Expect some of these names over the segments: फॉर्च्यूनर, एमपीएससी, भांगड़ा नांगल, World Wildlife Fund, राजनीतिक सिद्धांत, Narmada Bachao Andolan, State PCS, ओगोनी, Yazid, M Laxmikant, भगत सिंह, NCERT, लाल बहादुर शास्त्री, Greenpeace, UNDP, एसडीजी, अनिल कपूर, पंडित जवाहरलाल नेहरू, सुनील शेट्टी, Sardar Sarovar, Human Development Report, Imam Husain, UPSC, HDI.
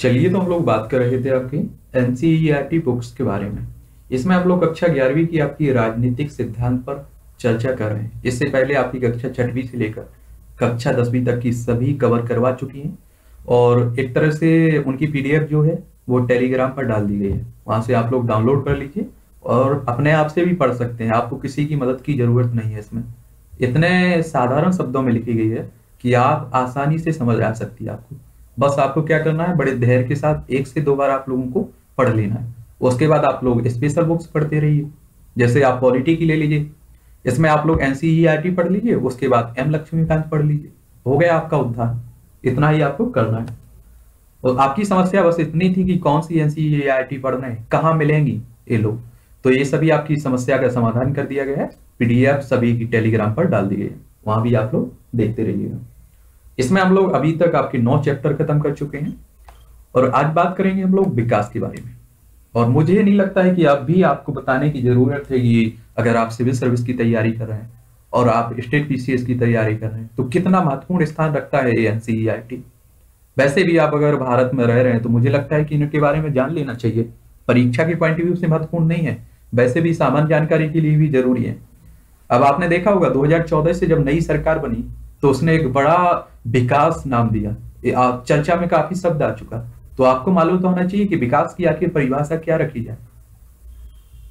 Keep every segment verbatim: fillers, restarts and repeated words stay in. चलिए तो हम लोग बात कर रहे थे आपकी एनसीईआरटी बुक्स के बारे में। इसमें हम लोग कक्षा ग्यारहवीं की आपकी राजनीतिक सिद्धांत पर चर्चा कर रहे हैं। इससे पहले आपकी कक्षा छठवीं से लेकर कक्षा दसवीं तक की सभी कवर करवा चुकी हैं और एक तरह से उनकी पीडीएफ जो है वो टेलीग्राम पर डाल दी गई है, वहां से आप लोग डाउनलोड कर लीजिए और अपने आप से भी पढ़ सकते हैं। आपको किसी की मदद की जरूरत नहीं है, इसमें इतने साधारण शब्दों में लिखी गई है कि आप आसानी से समझ आ सकती है आपको। बस आपको क्या करना है, बड़े धैर्य के साथ एक से दो बार आप लोगों को पढ़ लेना है। उसके बाद आप लोग स्पेशल बुक्स पढ़ते रहिए, जैसे आप पॉलिटी की ले लीजिए, इसमें आप लोग एनसीईआरटी पढ़ लीजिए, उसके बाद एम लक्ष्मीकांत पढ़ लीजिए, हो गया आपका उद्धार। इतना ही आपको करना है। और आपकी समस्या बस इतनी थी कि कौन सी एनसीईआरटी पढ़ना है, कहाँ मिलेंगी ये लोग, तो ये सभी आपकी समस्या का समाधान कर दिया गया है। पीडीएफ सभी की टेलीग्राम पर डाल दी गई है, वहां भी आप लोग देखते रहिएगा। इसमें हम लोग अभी तक आपके नौ चैप्टर खत्म कर चुके हैं और आज बात करेंगे हम लोग विकास के बारे में। और मुझे नहीं लगता है कि अब भी आपको बताने की जरूरत है कि अगर आप सिविल सर्विस की तैयारी कर रहे हैं और आप स्टेट पीसीएस की तैयारी कर रहे हैं तो कितना महत्वपूर्ण स्थान रखता है ये एनसीईआरटी। वैसे भी आप अगर भारत में रह रहे हैं तो मुझे लगता है कि इनके बारे में जान लेना चाहिए। परीक्षा के पॉइंट ऑफ व्यू से महत्वपूर्ण नहीं है, वैसे भी सामान्य जानकारी के लिए भी जरूरी है। अब आपने देखा होगा दो हज़ार चौदह से जब नई सरकार बनी तो उसने एक बड़ा विकास नाम दिया, चर्चा में काफी शब्द आ चुका, तो आपको मालूम तो होना चाहिए कि विकास की आखिर परिभाषा क्या रखी जाए।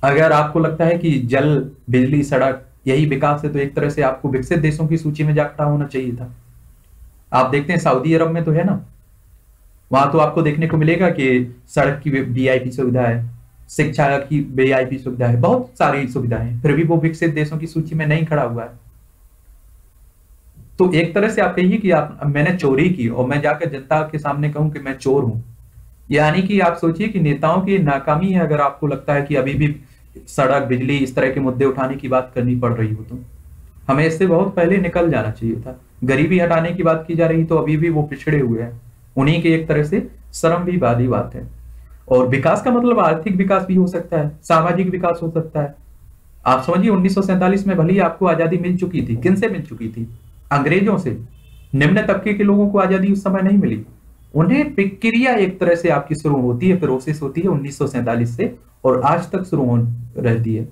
अगर आपको लगता है कि जल, बिजली, सड़क यही विकास है तो एक तरह से आपको विकसित देशों की सूची में जाखड़ा होना चाहिए था। आप देखते हैं सऊदी अरब में तो है ना, वहां तो आपको देखने को मिलेगा कि सड़क की वीआईपी सुविधा है, शिक्षा की वीआईपी सुविधा है, बहुत सारी सुविधाएं, फिर भी वो विकसित देशों की सूची में नहीं खड़ा हुआ है। तो एक तरह से आप कहिए कि आप मैंने चोरी की और मैं जाकर जनता के सामने कहूं कि मैं चोर हूं, यानी कि आप सोचिए कि नेताओं की नाकामी है। अगर आपको लगता है कि अभी भी सड़क, बिजली, इस तरह के मुद्दे उठाने की बात करनी पड़ रही हो तो हमें इससे बहुत पहले निकल जाना चाहिए था। गरीबी हटाने की बात की जा रही तो अभी भी वो पिछड़े हुए हैं, उन्हीं के एक तरह से शर्म भी वाली बात है। और विकास का मतलब आर्थिक विकास भी हो सकता है, सामाजिक विकास हो सकता है। आप समझिए उन्नीस सौ सैंतालीस में भले ही आपको आजादी मिल चुकी थी, किन से मिल चुकी थी, अंग्रेजों से। निम्न तबके के लोगों को आजादी उस समय नहीं मिली, उन्हें प्रक्रिया एक तरह से आपकी शुरू होती है, प्रोसेस होती है उन्नीस सौ सैंतालीस से और आज तक शुरू रहती है।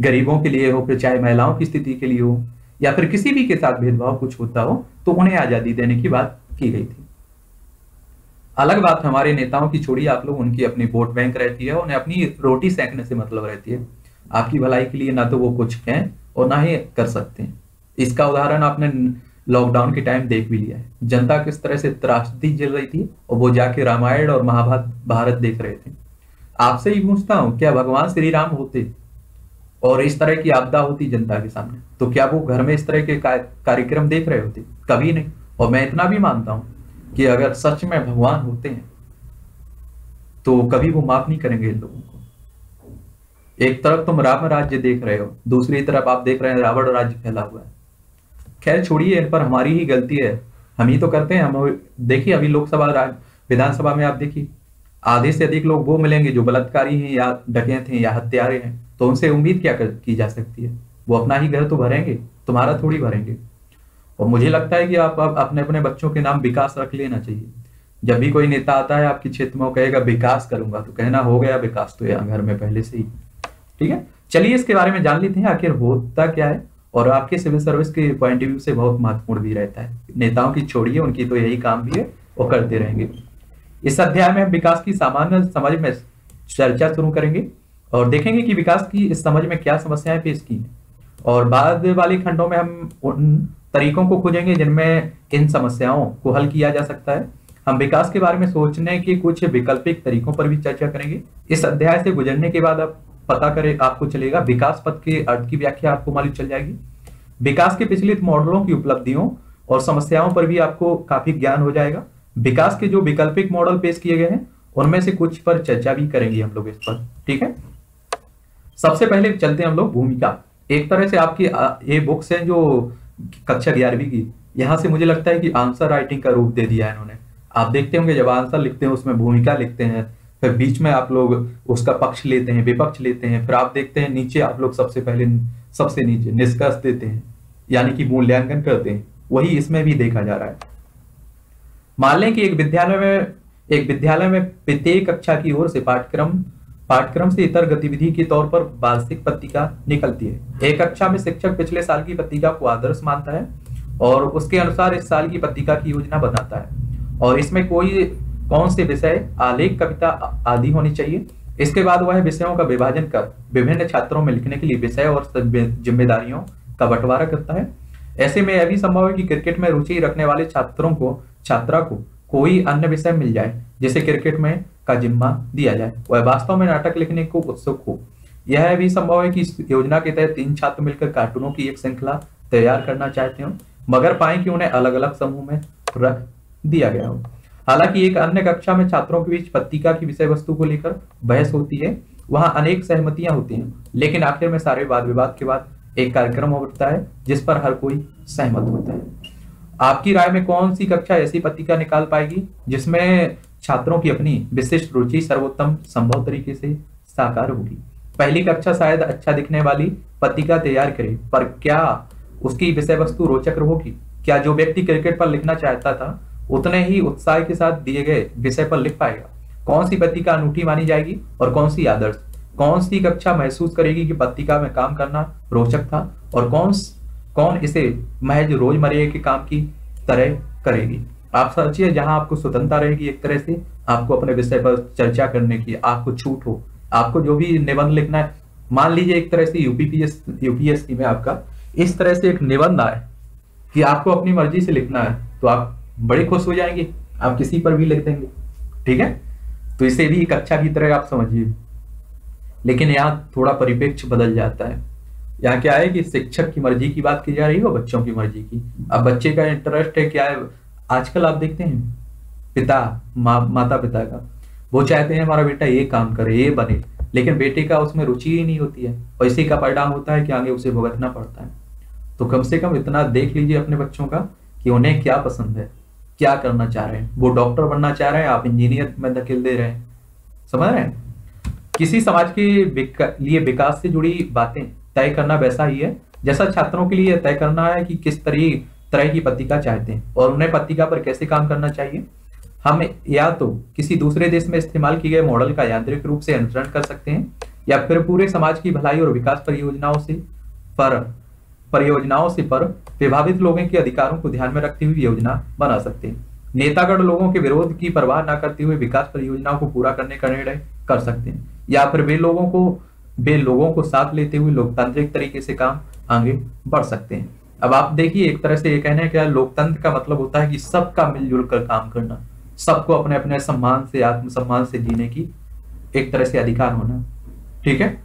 गरीबों के लिए हो, फिर चाहे महिलाओं की स्थिति के लिए हो, या फिर किसी भी के साथ भेदभाव कुछ होता हो तो उन्हें आजादी देने की बात की गई थी। अलग बात हमारे नेताओं की छोड़िए आप लोग, उनकी अपनी वोट बैंक रहती है, उन्हें अपनी रोटी सेकने से मतलब रहती है। आपकी भलाई के लिए ना तो वो कुछ कहें और ना ही कर सकते हैं। इसका उदाहरण आपने लॉकडाउन के टाइम देख भी लिया है, जनता किस तरह से त्रासदी झेल रही थी और वो जाके रामायण और महाभारत भारत देख रहे थे। आपसे ही पूछता हूँ, क्या भगवान श्री राम होते और इस तरह की आपदा होती जनता के सामने तो क्या वो घर में इस तरह के कार्यक्रम देख रहे होते? कभी नहीं। और मैं इतना भी मानता हूँ कि अगर सच में भगवान होते हैं तो कभी वो माफ नहीं करेंगे इन लोगों को। एक तरफ तुम राम राज्य देख रहे हो, दूसरी तरफ आप देख रहे हैं रावण राज्य फैला हुआ है। खैर छोड़िए, इन पर हमारी ही गलती है, हम ही तो करते हैं। हम देखिए अभी लोकसभा, विधानसभा में आप देखिए आधे से अधिक लोग वो मिलेंगे जो बलात्कारी हैं या डकैत हैं या हत्यारे हैं, तो उनसे उम्मीद क्या कर, की जा सकती है? वो अपना ही घर तो भरेंगे, तुम्हारा थोड़ी भरेंगे। और मुझे लगता है कि आप, आप अपने अपने बच्चों के नाम विकास रख लेना चाहिए। जब भी कोई नेता आता है आपके क्षेत्र में कहेगा विकास करूंगा तो कहना हो गया विकास तो यहाँ घर में पहले से ही। ठीक है, चलिए इसके बारे में जान लेते हैं आखिर होता क्या है और आपके सिविल सर्विस के पॉइंट ऑफ व्यू से बहुत महत्वपूर्ण भी रहता है। नेताओं की छोड़िए, उनकी तो यही काम भी है, वो करते रहेंगे। इस अध्याय में हम विकास की सामान्य समझ में चर्चा शुरू करेंगे और देखेंगे कि विकास की इस समझ में क्या समस्याएं पेश की हैं और बाद वाले खंडों में हम उन तरीकों को खोजेंगे जिनमें इन समस्याओं को हल किया जा सकता है। हम विकास के बारे में सोचने के कुछ वैकल्पिक तरीकों पर भी चर्चा करेंगे। इस अध्याय से गुजरने के बाद आप पता करें, आपको चलेगा विकास पद के अर्थ की व्याख्या आपको मालूम चल जाएगी। विकास के पिछले मॉडलों की उपलब्धियों और समस्याओं पर भी आपको काफी ज्ञान हो जाएगा। विकास के जो वैकल्पिक मॉडल पेश किए गए हैं उनमें से कुछ पर चर्चा भी करेंगे हम लोग इस पर। ठीक है, सबसे पहले चलते हैं हम लोग भूमिका। एक तरह से आपकी ये बुक्स हैं जो कक्षा ग्यारहवीं की, यहाँ से मुझे लगता है कि आंसर राइटिंग का रूप दे दिया है इन्होंने। आप देखते होंगे जब आंसर लिखते हैं उसमें भूमिका लिखते हैं, फिर बीच में आप लोग उसका पक्ष लेते हैं, विपक्ष लेते हैं, फिर आप देखते हैं नीचे आप लोग सबसे पहले सबसे नीचे निष्कर्ष देते हैं, यानी कि मूल्यांकन करते हैं। वही इसमें भी देखा जा रहा है। मान लें कि एक विद्यालय में एक विद्यालय में प्रत्येक कक्षा की ओर से पाठ्यक्रम पाठ्यक्रम से इतर गतिविधि के तौर पर वार्षिक पत्रिका निकलती है। एक कक्षा में शिक्षक पिछले साल की पत्रिका को आदर्श मानता है और उसके अनुसार इस साल की पत्रिका की योजना बनाता है और इसमें कोई कौन से विषय, आलेख, कविता आदि होनी चाहिए। इसके बाद वह विषयों का विभाजन कर विभिन्न छात्रों में लिखने के लिए विषय और जिम्मेदारियों का बंटवारा करता है। ऐसे में यह भी संभव है कि क्रिकेट में रुचि रखने वाले छात्रों को छात्रा को कोई अन्य विषय मिल जाए जिसे क्रिकेट में का जिम्मा दिया जाए। वह वास्तव में नाटक लिखने को उत्सुक हो। यह भी संभव है कि इस योजना के तहत तीन छात्र मिलकर कार्टूनों की एक श्रृंखला तैयार करना चाहते हो, मगर पाए कि उन्हें अलग अलग समूह में रख दिया गया हो। हालांकि एक अन्य कक्षा में छात्रों के बीच पत्रिका की विषय वस्तु को लेकर बहस होती है। वहां अनेक सहमतियां होती हैं, लेकिन आखिर में सारे वाद विवाद के बाद एक कार्यक्रम होता है जिस पर हर कोई सहमत होता है। आपकी राय में कौन सी कक्षा ऐसी पत्रिका निकाल पाएगी जिसमें छात्रों की अपनी विशिष्ट रुचि सर्वोत्तम संभव तरीके से साकार होगी? पहली कक्षा शायद अच्छा दिखने वाली पत्रिका तैयार करे, पर क्या उसकी विषय वस्तु रोचक होगी? क्या जो व्यक्ति क्रिकेट पर लिखना चाहता था उतने ही उत्साह के साथ दिए गए विषय पर लिख पाएगा? कौन सी पत्रिका अनूठी मानी जाएगी और कौन सी आदर्श? कौन सी कक्षा महसूस करेगी कि पत्रिका में काम करना रोचक था और कौन कौन इसे महज रोजमर्रा के काम की तरह करेगी? आप सोचिए, जहां आपको स्वतंत्रता रहेगी, एक तरह से आपको अपने विषय पर चर्चा करने की आपको छूट हो, आपको जो भी निबंध लिखना है। मान लीजिए एक तरह से यूपीपीएस यूपीएससी में आपका इस तरह से एक निबंध आए कि आपको अपनी मर्जी से लिखना है, तो आप बड़े खुश हो जाएंगे, आप किसी पर भी लिख देंगे। ठीक है, तो इसे भी एक कक्षा की तरह आप समझिए। लेकिन यहाँ थोड़ा परिप्रेक्ष्य बदल जाता है। यहाँ क्या है कि शिक्षक की मर्जी की बात की जा रही है, बच्चों की मर्जी की। अब बच्चे का इंटरेस्ट है क्या है, आजकल आप देखते हैं पिता मा, माता पिता का वो चाहते हैं हमारा बेटा ये काम करे, ये बने, लेकिन बेटे का उसमें रुचि ही नहीं होती है और इसी का परिणाम होता है कि आगे उसे भुगतना पड़ता है। तो कम से कम इतना देख लीजिए अपने बच्चों का कि उन्हें क्या पसंद है, क्या करना चाह रहे हैं। वो डॉक्टर बनना चाह रहे हैं, आप इंजीनियर में धकेल दे रहे हैं। समझ रहे हैं? किसी समाज के विका, लिए विकास से जुड़ी बातें तय करना वैसा ही है जैसा छात्रों के लिए तय करना है कि किस तरह तरह की पत्रिका चाहते हैं और उन्हें पत्रिका पर कैसे काम करना चाहिए। हम या तो किसी दूसरे देश में इस्तेमाल किए गए मॉडल का यांत्रिक रूप से अनुसरण कर सकते हैं या फिर पूरे समाज की भलाई और विकास परियोजनाओं से पर परियोजनाओं से पर प्रभावित लोगों के अधिकारों को ध्यान में रखते हुए योजना बना सकते हैं। नेतागण लोगों के विरोध की परवाह न करते हुए विकास परियोजनाओं को पूरा करने का निर्णय कर सकते हैं या फिर वे लोगों को वे लोगों को साथ लेते हुए लोकतांत्रिक तरीके से काम आगे बढ़ सकते हैं। अब आप देखिए, एक तरह से ये कहना है कि लोकतंत्र का मतलब होता है कि सबका मिलजुल कर काम करना, सबको अपने अपने सम्मान से, आत्मसम्मान से जीने की एक तरह से अधिकार होना। ठीक है,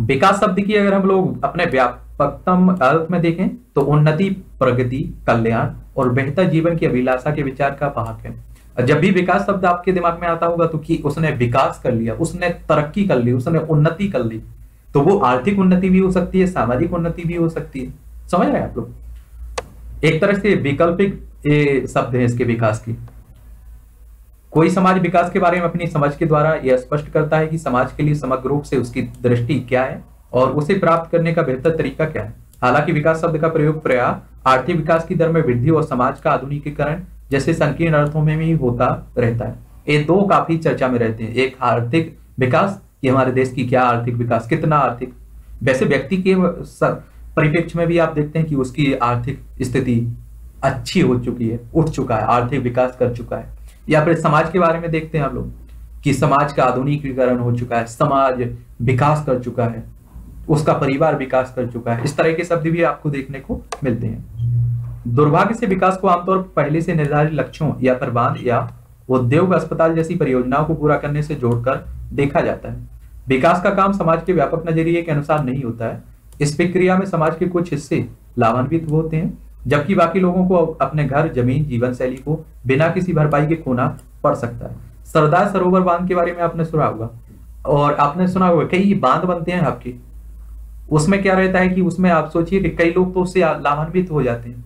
विकास शब्द की अगर हम लोग अपने व्यापकतम अर्थ में देखें तो उन्नति, प्रगति, कल्याण और बेहतर जीवन की अभिलाषा के विचार का भाग है। जब भी विकास शब्द आपके दिमाग में आता होगा तो कि उसने विकास कर लिया, उसने तरक्की कर ली, उसने उन्नति कर ली, तो वो आर्थिक उन्नति भी हो सकती है, सामाजिक उन्नति भी हो सकती है। समझ रहे हैं आप लोग? एक तरह से वैकल्पिक ये शब्द है इसके विकास की। कोई समाज विकास के बारे में अपनी समझ के द्वारा यह स्पष्ट करता है कि समाज के लिए समग्र रूप से उसकी दृष्टि क्या है और उसे प्राप्त करने का बेहतर तरीका क्या है। हालांकि विकास शब्द का प्रयोग प्रायः आर्थिक विकास की दर में वृद्धि और समाज का आधुनिकीकरण जैसे संकीर्ण अर्थों में भी होता रहता है। ये दो काफी चर्चा में रहते हैं। एक आर्थिक विकास कि हमारे देश की क्या आर्थिक विकास, कितना आर्थिक, वैसे व्यक्ति के परिप्रेक्ष्य में भी आप देखते हैं कि उसकी आर्थिक स्थिति अच्छी हो चुकी है, उठ चुका है, आर्थिक विकास कर चुका है। या फिर समाज के बारे में देखते हैं आप लोग कि समाज का आधुनिकीकरण हो चुका है, समाज विकास कर चुका है, उसका परिवार विकास कर चुका है। इस तरह के शब्द भी आपको देखने को मिलते हैं। दुर्भाग्य से विकास को आमतौर पर पहले से निर्धारित लक्ष्यों या प्रबंध या उद्योग, अस्पताल जैसी परियोजनाओं को पूरा करने से जोड़कर देखा जाता है। विकास का काम समाज के व्यापक नजरिए के अनुसार नहीं होता है। इस प्रक्रिया में समाज के कुछ हिस्से लाभान्वित होते हैं जबकि बाकी लोगों को अपने घर, जमीन, जीवन शैली को बिना किसी भरपाई के खोना पड़ सकता है। सरदार सरोवर बांध के बारे में आपने सुना होगा और आपने सुना होगा कई बांध बनते हैं आपके, उसमें क्या रहता है कि उसमें आप सोचिए कि कई लोग तो उससे लाभान्वित हो जाते हैं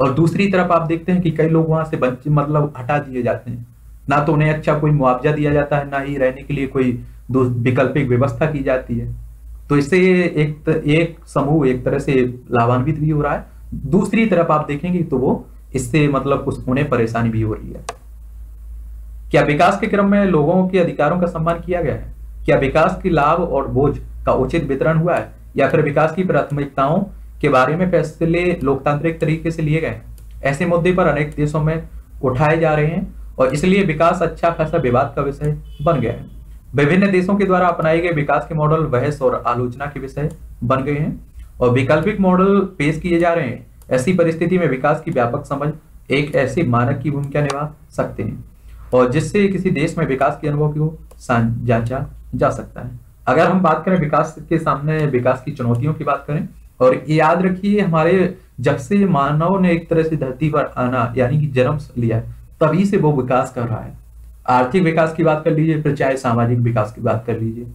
और दूसरी तरफ आप देखते हैं कि कई लोग वहां से बंच मतलब हटा दिए जाते हैं। ना तो उन्हें अच्छा कोई मुआवजा दिया जाता है, ना ही रहने के लिए कोई वैकल्पिक व्यवस्था की जाती है। तो इससे एक एक समूह एक तरह से लाभान्वित भी हो रहा है, दूसरी तरफ आप देखेंगे तो वो इससे मतलब कुछ उन्हें परेशानी भी हो रही है। क्या विकास के क्रम में लोगों के अधिकारों का सम्मान किया गया है? क्या विकास के लाभ और बोझ का उचित वितरण हुआ है? या फिर विकास की प्राथमिकताओं के बारे में फैसले लोकतांत्रिक तरीके से लिए गए हैं? ऐसे मुद्दे पर अनेक देशों में उठाए जा रहे हैं और इसलिए विकास अच्छा खासा विवाद का विषय बन गया है। विभिन्न देशों के द्वारा अपनाए गए विकास के मॉडल बहस और आलोचना के विषय बन गए हैं और वैकल्पिक मॉडल पेश किए जा रहे हैं। ऐसी परिस्थिति में विकास की व्यापक समझ एक ऐसे मानक की भूमिका निभा सकते हैं और जिससे किसी देश में विकास के अनुभव को जांचा जा सकता है। अगर हम बात करें विकास के सामने विकास की चुनौतियों की बात करें, और याद रखिए हमारे जब से मानव ने एक तरह से धरती पर आना यानी कि जन्म लिया है तभी से वो विकास कर रहा है। आर्थिक विकास की बात कर लीजिए, फिर चाहे सामाजिक विकास की बात कर लीजिए।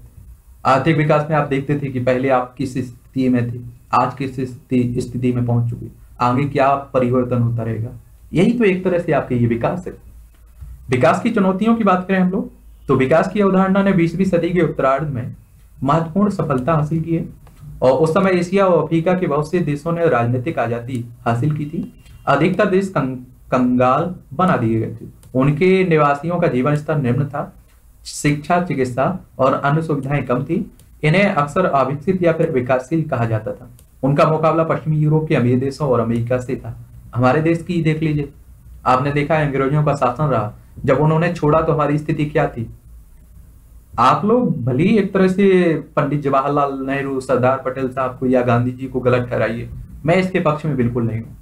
आर्थिक विकास में आप देखते थे कि पहले आप किस स्थिति में थे, आज किस स्थिति में पहुंच चुके, आगे क्या परिवर्तन होता रहेगा, यही तो एक तरह से आपके ये विकास है। विकास की चुनौतियों की बात करें हम लोग तो विकास की अवधारणा ने बीसवीं सदी के उत्तरार्ध में महत्वपूर्ण सफलता हासिल की है और उस समय एशिया और अफ्रीका के बहुत से देशों ने राजनीतिक आजादी हासिल की थी। अधिकतर देश कंगाल बना दिए गए थे, उनके निवासियों का जीवन स्तर निम्न था, शिक्षा, चिकित्सा और अन्य सुविधाएं कम थी। इन्हें अक्सर अविकसित या फिर विकासशील कहा जाता था। उनका मुकाबला पश्चिमी यूरोप के अमीर देशों और अमेरिका से था। हमारे देश की देख लीजिए, आपने देखा अंग्रेजों का शासन रहा, जब उन्होंने छोड़ा तो हमारी स्थिति क्या थी। आप लोग भले ही एक तरह से पंडित जवाहरलाल नेहरू, सरदार पटेल साहब को या गांधी जी को गलत ठहराइए, मैं इसके पक्ष में बिल्कुल नहीं हूं,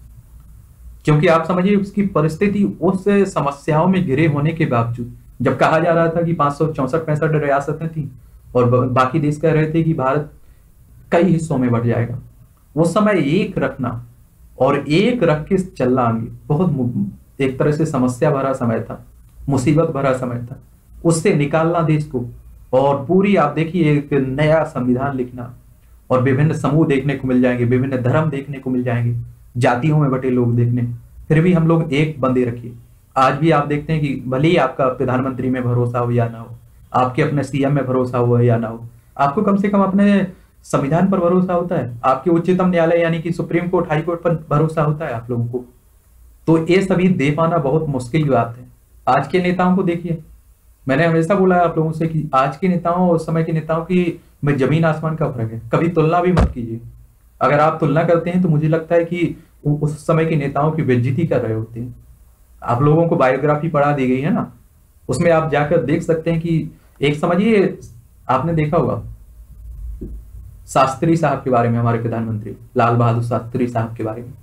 क्योंकि आप समझिए उसकी परिस्थिति उस समस्याओं में घिरे होने के बावजूद, जब कहा जा रहा था कि पांच सौ चौसठ पैंसठ रियासतें थी और बाकी देश कह रहे थे कि भारत कई हिस्सों में बढ़ जाएगा, उस समय एक रखना और एक रख के चलना आगे बहुत एक तरह से समस्या भरा समय था, मुसीबत भरा समय था। उससे निकालना देश को और पूरी आप देखिए एक नया संविधान लिखना, और विभिन्न समूह देखने को मिल जाएंगे, विभिन्न धर्म देखने को मिल जाएंगे, जातियों में बटे लोग देखने, फिर भी हम लोग एक बंदे रखिए। आज भी आप देखते हैं कि भले ही आपका प्रधानमंत्री में भरोसा हो या ना हो, आपके अपने सीएम में भरोसा हो या ना हो, आपको कम से कम अपने संविधान पर भरोसा होता है, आपके उच्चतम न्यायालय यानी कि सुप्रीम कोर्ट, हाई कोर्ट पर भरोसा होता है आप लोगों को, तो ये सभी दे पाना बहुत मुश्किल की बात है। आज के नेताओं को देखिए, मैंने हमेशा बोला है आप लोगों से कि आज के नेताओं और उस समय के नेताओं की में जमीन आसमान का फर्क है, कभी तुलना भी मत कीजिए। अगर आप तुलना करते हैं तो मुझे लगता है कि उस समय के नेताओं की बेइज्जती कर रहे होते हैं। आप लोगों को बायोग्राफी पढ़ा दी गई है ना, उसमें आप जाकर देख सकते हैं कि एक समझिए आपने देखा होगा शास्त्री साहब के बारे में, हमारे प्रधानमंत्री लाल बहादुर शास्त्री साहब के बारे में,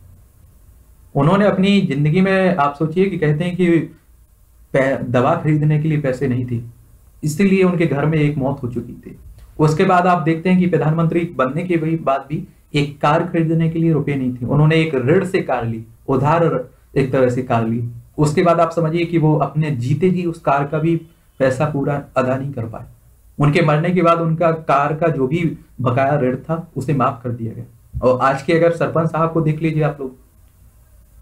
उन्होंने अपनी जिंदगी में आप सोचिए कि कहते हैं कि दवा खरीदने के लिए पैसे नहीं थे, इसीलिए उनके घर में एक मौत हो चुकी थी। उसके बाद आप देखते हैं कि प्रधानमंत्री बनने के बाद भी एक कार खरीदने के लिए रुपए नहीं थे, उन्होंने एक ऋण से कार ली, उधार एक तरह से कार ली। उसके बाद आप समझिए कि वो अपने जीते जी उस कार का भी पैसा पूरा अदा नहीं कर पाए। उनके मरने के बाद उनका कार का जो भी बकाया ऋण था उसे माफ कर दिया गया। और आज के अगर सरपंच साहब को देख लीजिए आप लोग,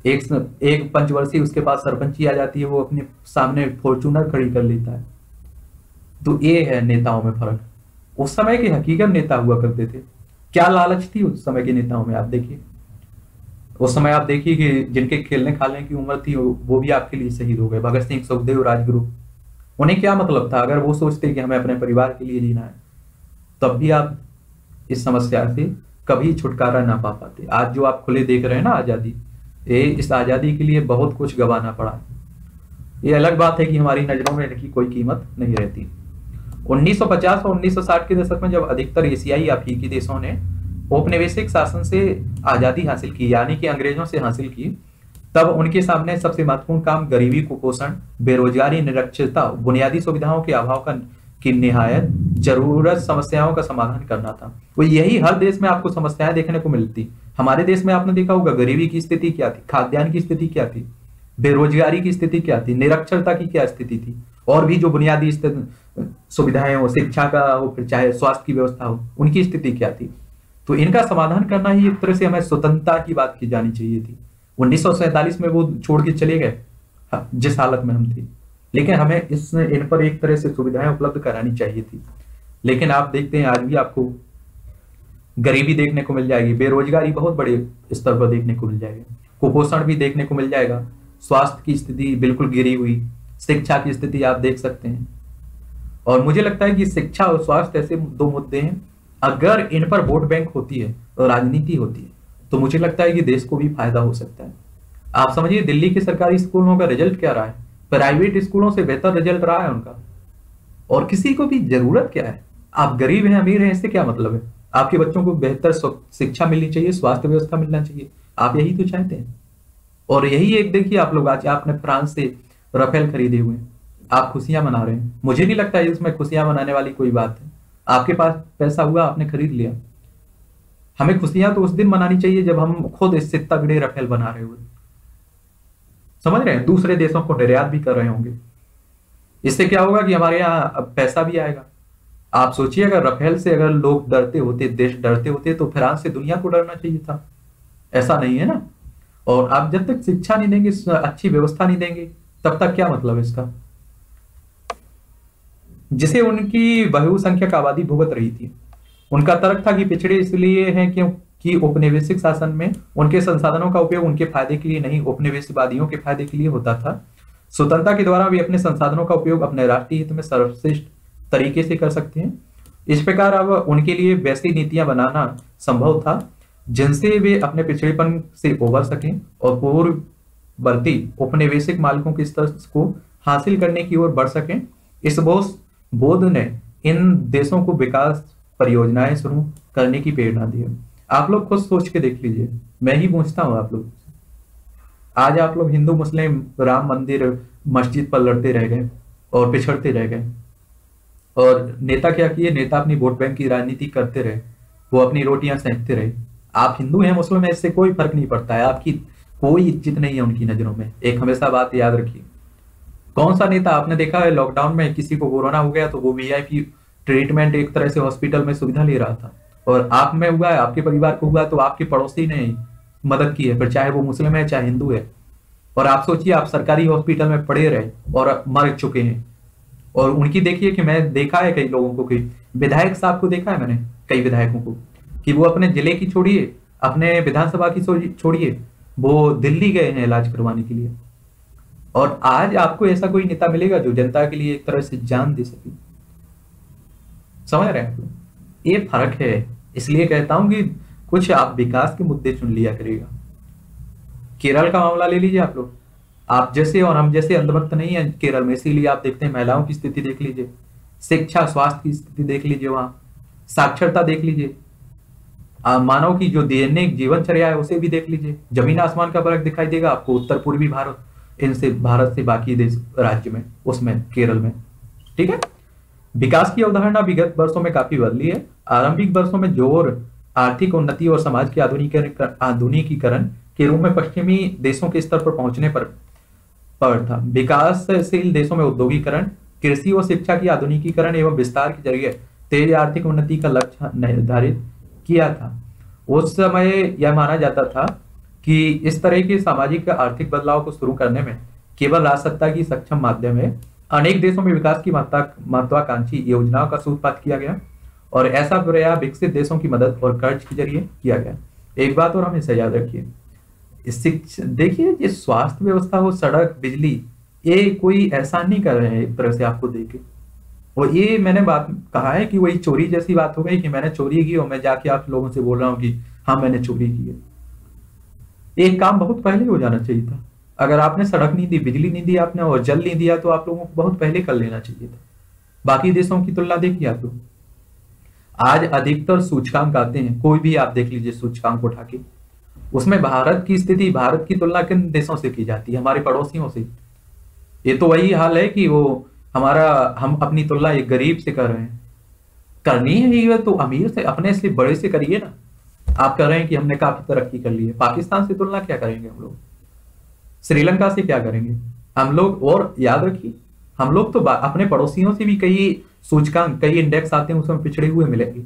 एक एक पंचवर्षीय उसके पास सरपंची आ जाती है, वो अपने सामने फॉर्च्यूनर खड़ी कर लेता है। तो ये है नेताओं में फर्क। उस समय के हकीकत नेता हुआ करते थे, क्या लालच थी उस समय के नेताओं में। आप देखिए उस समय आप देखिए कि जिनके खेलने खाने की उम्र थी वो भी आपके लिए शहीद हो गए। भगत सिंह, सुखदेव, राजगुरु, उन्हें क्या मतलब था। अगर वो सोचते कि हमें अपने परिवार के लिए जीना है, तब भी आप इस समस्या से कभी छुटकारा ना पा पाते। आज जो आप खुले देख रहे हैं ना आजादी, ये इस आज़ादी के लिए बहुत कुछ गंवाना पड़ा। ये अलग बात है कि हमारी नज़रों में इनकी कोई कीमत नहीं रहती। उन्नीस सौ पचास और उन्नीस सौ साठ के दशक में जब अधिकतर एशियाई अफ्रीकी देशों ने औपनिवेशिक शासन से आज़ादी हासिल की, यानी कि अंग्रेजों से हासिल की, तब उनके सामने सबसे महत्वपूर्ण काम गरीबी, कुपोषण, बेरोजगारी, निरक्षरता, बुनियादी सुविधाओं के अभाव का की निहायत जरूरत समस्याओं का समाधान करना था। वो यही हर देश में आपको समस्याएं देखने को मिलती। हमारे देश में आपने देखा होगा गरीबी की स्थिति क्या थी, खाद्यान्न की स्थिति क्या थी, बेरोजगारी की स्थिति क्या थी, निरक्षरता की क्या स्थिति थी, और भी जो बुनियादी सुविधाएं हो, शिक्षा का हो, फिर चाहे स्वास्थ्य की व्यवस्था हो, उनकी स्थिति क्या थी। तो इनका समाधान करना ही एक तरह से हमें स्वतंत्रता की बात की जानी चाहिए थी। उन्नीस सौ सैंतालीस में वो छोड़ के चले गए जिस हालत में हम थे, लेकिन हमें इस इन पर एक तरह से सुविधाएं उपलब्ध करानी चाहिए थी। लेकिन आप देखते हैं आज भी आपको गरीबी देखने को मिल जाएगी, बेरोजगारी बहुत बड़े स्तर पर देखने को मिल जाएगी, कुपोषण भी देखने को मिल जाएगा, स्वास्थ्य की स्थिति बिल्कुल गिरी हुई, शिक्षा की स्थिति आप देख सकते हैं। और मुझे लगता है कि शिक्षा और स्वास्थ्य ऐसे दो मुद्दे हैं, अगर इन पर वोट बैंक होती है और राजनीति होती है तो मुझे लगता है कि देश को भी फायदा हो सकता है। आप समझिए दिल्ली के सरकारी स्कूलों का रिजल्ट क्या रहा है, प्राइवेट स्कूलों से बेहतर रिजल्ट रहा है उनका। और किसी को भी जरूरत क्या है, आप गरीब हैं अमीर हैं इससे क्या मतलब है, आपके बच्चों को बेहतर शिक्षा मिलनी चाहिए, स्वास्थ्य व्यवस्था मिलना चाहिए, आप यही तो चाहते हैं। और यही एक देखिए आप लोग आज आपने फ्रांस से राफेल खरीदे हुए हैं, आप खुशियां मना रहे हैं, मुझे नहीं लगता है इसमें खुशियां मनाने वाली कोई बात है। आपके पास पैसा हुआ आपने खरीद लिया, हमें खुशियां तो उस दिन मनानी चाहिए जब हम खुद इससे तगड़े राफेल बना रहे हुए, समझ रहे हैं, दूसरे देशों को निर्यात भी कर रहे होंगे। इससे क्या होगा कि हमारे यहाँ पैसा भी आएगा। आप सोचिए अगर राफेल से अगर लोग डरते होते, देश डरते होते तो फ्रांस से दुनिया को डरना चाहिए था, ऐसा नहीं है ना। और आप जब तक शिक्षा नहीं देंगे, अच्छी व्यवस्था नहीं देंगे, तब तक क्या मतलब इसका, जिसे उनकी बहुसंख्यक आबादी भुगत रही थी। उनका तर्क था कि पिछड़े इसलिए हैं क्योंकि औपनिवेशिक शासन में उनके संसाधनों का उपयोग उनके फायदे के लिए नहीं, उपनिवेशवादियों के फायदे के लिए होता था। स्वतंत्रता के द्वारा वे अपने संसाधनों का उपयोग अपने राष्ट्रीय हित में सर्वश्रेष्ठ तरीके से कर सकते हैं। इस प्रकार अब उनके लिए वैसी नीतियां बनाना संभव था जिनसे वे अपने पिछड़ेपन से उबर सकें और पूर्ववर्ती औपनिवेशिक मालिकों के स्तर को हासिल करने की ओर बढ़ सकें। इस बोध बोध ने इन देशों को विकास परियोजनाएं शुरू करने की प्रेरणा दी है। आप लोग खुद सोच के देख लीजिए, मैं ही पूछता हूँ आप लोग, आज आप लोग हिंदू मुस्लिम राम मंदिर मस्जिद पर लड़ते रह गए और पिछड़ते रह गए, और नेता क्या किए, नेता अपनी वोट बैंक की राजनीति करते रहे, वो अपनी रोटियां सेंकते रहे। आप हिंदू हैं मुस्लिम हैं इससे कोई फर्क नहीं पड़ता है, आपकी कोई इज्जत नहीं है उनकी नजरों में। एक हमेशा बात याद रखिए, कौन सा नेता आपने देखा है लॉकडाउन में किसी को कोरोना हो गया तो वो वीआईपी ट्रीटमेंट एक तरह से हॉस्पिटल में सुविधा ले रहा था, और आप में हुआ है, आपके परिवार को हुआ तो आपके पड़ोसी ने मदद की है, फिर चाहे वो मुस्लिम है चाहे हिंदू है। और आप सोचिए आप सरकारी हॉस्पिटल में पड़े रहे और मर चुके हैं। और उनकी देखिए कि मैं देखा है कई लोगों को, कि विधायक साहब को देखा है मैंने, कई विधायकों को कि वो अपने जिले की छोड़िए, अपने विधानसभा की छोड़िए, वो दिल्ली गए हैं इलाज करवाने के लिए। और आज आपको ऐसा कोई नेता मिलेगा जो जनता के लिए एक तरह से जान दे सके, समझ रहे हैं आप, ये फर्क है। इसलिए कहता हूं कि कुछ आप विकास के मुद्दे चुन लिया करिएगा। केरल का मामला ले लीजिए आप लोग, आप जैसे और हम जैसे अंधभक्त नहीं है केरल में, इसीलिए आप देखते हैं महिलाओं की स्थिति देख लीजिए, शिक्षा स्वास्थ्य की स्थिति देख लीजिए, वहाँ साक्षरता देख लीजिए, मानव की जो दैनिक जीवनचर्या है उसे भी देख लीजिए, जमीन आसमान का फर्क दिखाई देगा आपको उत्तर पूर्वी भारत इनसे भारत से बाकी देश राज्य में, उसमें केरल में, ठीक है। विकास की अवधारणा विगत वर्षों में काफी बदली है। आरंभिक वर्षों में जोर आर्थिक उन्नति और समाज के आधुनिकीकरण आधुनिकीकरण के रूप में पश्चिमी देशों के स्तर पर पहुंचने पर पर था। विकासशील देशों में उद्योगीकरण, कृषि और शिक्षा की आधुनिकीकरण एवं विस्तार के जरिए तेज आर्थिक उन्नति का लक्ष्य निर्धारित किया था। उस समय यह माना जाता था कि इस तरह के सामाजिक आर्थिक बदलाव को शुरू करने में केवल राज सत्ता की सक्षम माध्यम है। अनेक देशों में विकास की महत्वाकांक्षी योजनाओं का सूत्रपात किया गया और ऐसा प्रयास विकसित देशों की मदद और कर्ज के जरिए किया गया। एक बात और हमेशा याद रखिए, देखिए ये स्वास्थ्य व्यवस्था हो, सड़क, बिजली, ये कोई ऐसा नहीं कर रहे हैं एक तरह से आपको देखे। और ये मैंने बात कहा है कि वही चोरी जैसी बात हो गई कि मैंने चोरी की और मैं जाके आप लोगों से बोल रहा हूँ कि हाँ मैंने चोरी की है। एक काम बहुत पहले हो जाना चाहिए था। अगर आपने सड़क नहीं दी, बिजली नहीं दी आपने, और जल नहीं दिया, तो आप लोगों को बहुत पहले कर लेना चाहिए था। बाकी देशों की तुलना देखिए आप लोग, आज अधिकतर सूचकांक आते हैं, कोई भी आप देख लीजिए सूचकांक उठा के, उसमें भारत की स्थिति, भारत की तुलना किन देशों से की जाती है, हमारे पड़ोसियों से। ये तो वही हाल है कि वो हमारा, हम अपनी तुलना एक गरीब से कर रहे हैं, करनी है ये तो अमीर से, अपने से बड़े से करिए ना। आप कह रहे हैं कि हमने काफी तरक्की कर ली है, पाकिस्तान से तुलना क्या करेंगे हम लोग, श्रीलंका से क्या करेंगे हम लोग। और याद रखिए हम लोग तो अपने पड़ोसियों से भी कई सूचकांक, कई इंडेक्स आते हैं उसमें पिछड़े हुए मिलेंगे।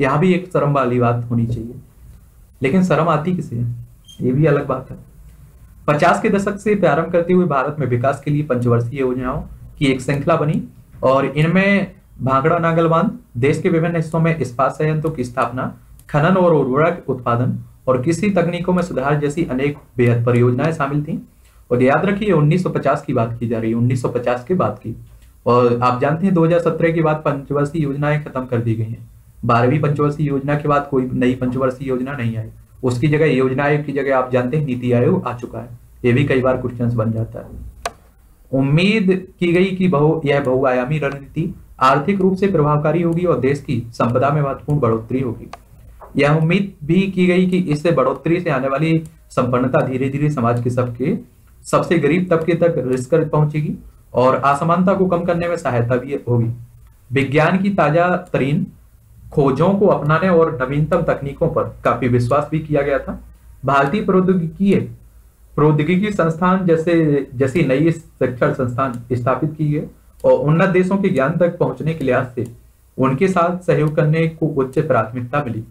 यहाँ भी एक शर्म वाली बात होनी चाहिए, लेकिन शर्म आती किसे है ये भी अलग बात है। पचास के दशक से प्रारंभ करते हुए भारत में विकास के लिए पंचवर्षीय योजनाओं की एक श्रृंखला बनी और इनमें भांगड़ा नांगल बांध, देश के विभिन्न हिस्सों में इस्पात संयंत्रों की स्थापना, खनन और उर्वरक उत्पादन और कृषि तकनीकों में सुधार जैसी अनेक बेहद परियोजनाएं शामिल थीं। और याद रखिए उन्नीस सौ पचास की बात की जा रही है, उन्नीस सौ पचास के बाद की। और आप जानते हैं दो हज़ार सत्रह के बाद पंचवर्षीय योजनाएं खत्म कर दी गई हैं। बारहवीं पंचवर्षीय योजना के बाद कोई नई पंचवर्षीय योजना नहीं आई, उसकी जगह योजना आयोग की जगह आप जानते हैं नीति आयोग आ चुका है। ये भी कई बार क्वेश्चंस बन जाता है। उम्मीद की गई कि बहु यह बहुआयामी रणनीति आर्थिक रूप से प्रभावकारी होगी और देश की संपदा में महत्वपूर्ण बढ़ोतरी होगी। यह उम्मीद भी की गई कि इससे बढ़ोतरी से आने वाली संपन्नता धीरे धीरे समाज के सबके सबसे गरीब तबके तक रिस कर पहुंचेगी और असमानता को कम करने में सहायता भी होगी। विज्ञान की ताजा तरीन खोजों को अपनाने और नवीनतम तकनीकों पर काफी विश्वास भी किया गया था। भारतीय प्रौद्योगिकी प्रौद्योगिकी संस्थान जैसे जैसी नई शिक्षण संस्थान स्थापित किए गए और उन्नत देशों के ज्ञान तक पहुंचने के लिहाज से उनके साथ सहयोग करने को उच्च प्राथमिकता मिली।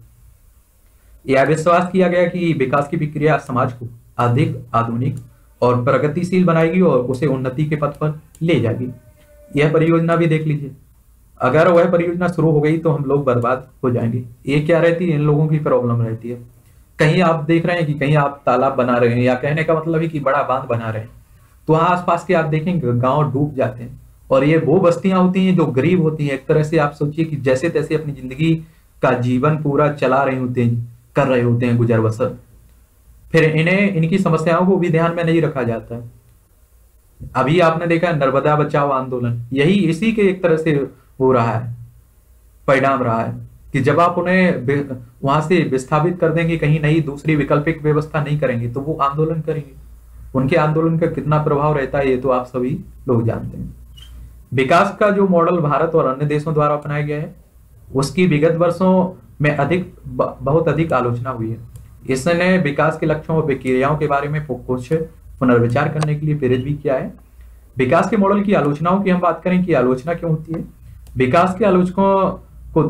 यह विश्वास किया गया कि विकास की प्रक्रिया समाज को अधिक आधुनिक और प्रगतिशील बनाएगी और उसे उन्नति के पथ पर ले जाएगी। यह परियोजना भी देख लीजिए, अगर वह परियोजना शुरू हो गई तो हम लोग बर्बाद हो जाएंगे। ये क्या रहती है, इन लोगों की प्रॉब्लम रहती है। कहीं आप देख रहे हैं कि कहीं आप तालाब बना रहे हैं या कहने का मतलब है कि बड़ा बांध बना रहे हैं तो आसपास के आप देखें गाँव डूब जाते हैं और ये वो बस्तियां होती हैं जो गरीब होती हैं। एक तरह से आप सोचिए कि जैसे तैसे अपनी जिंदगी का जीवन पूरा चला रहे होते हैं, कर रहे होते हैं गुजर बसर। फिर इन्हें इनकी समस्याओं को भी ध्यान में नहीं रखा जाता है। अभी आपने देखा नर्मदा बचाओ आंदोलन, यही इसी के एक तरह से हो रहा है, परिणाम रहा है कि जब आप उन्हें वहां से विस्थापित कर देंगे, कहीं नहीं दूसरी वैकल्पिक व्यवस्था नहीं करेंगे तो वो आंदोलन करेंगे। उनके आंदोलन का कितना प्रभाव रहता है ये तो आप सभी लोग जानते हैं। विकास का जो मॉडल भारत और अन्य देशों द्वारा अपनाया गया है उसकी विगत वर्षों में अधिक बहुत अधिक आलोचना हुई है। इसने विकास के लक्ष्यों और प्रक्रियाओं के बारे में कुछ पुनर्विचार करने के लिए प्रेरित भी किया है। विकास के मॉडल की आलोचनाओं की हम बात करें कि आलोचना क्यों होती है। विकास के आलोचकों को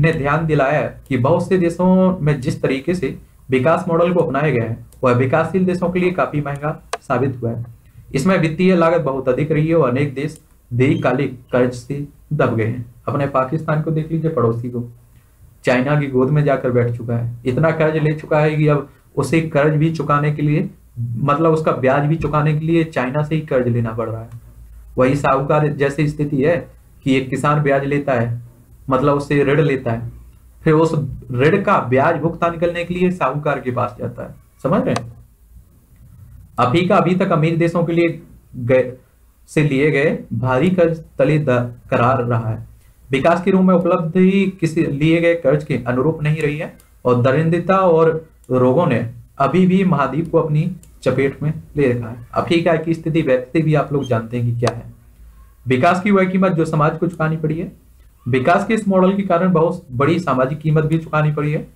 ने ध्यान दिलाया कि बहुत से देशों में जिस तरीके से विकास मॉडल को अपनाया गया है वह विकासशील देशों के लिए काफी महंगा साबित हुआ है। इसमें वित्तीय लागत बहुत अधिक रही है और अनेक देश दीर्घकालिक कर्ज से दब गए हैं। अपने पाकिस्तान को देख लीजिए, पड़ोसी को, चाइना की गोद में जाकर बैठ चुका है। इतना कर्ज ले चुका है कि अब उसे कर्ज भी चुकाने के लिए मतलब उसका ब्याज भी चुकाने के लिए चाइना से ही कर्ज लेना पड़ रहा है। वही साहूकार जैसी स्थिति है कि एक किसान ब्याज लेता है, मतलब उससे ऋण लेता है, फिर उस ऋण का ब्याज भुगतान करने के लिए साहूकार के पास जाता है। समझ रहे हैं? अफ्रीका अभी तक अमीर देशों के लिए गए से लिए गए भारी कर्ज तले करार रहा है। विकास के रूप में उपलब्ध ही किसी लिए गए कर्ज के अनुरूप नहीं रही है और दरिद्रता और रोगों ने अभी भी महाद्वीप को अपनी चपेट में ले रखा है। अफ्रीका की स्थिति वैसे भी आप लोग जानते हैं कि क्या है। विकास की वह कीमत जो समाज को चुकानी पड़ी है, विकास के इस मॉडल के कारण बहुत बड़ी सामाजिक कीमत भी चुकानी पड़ी है।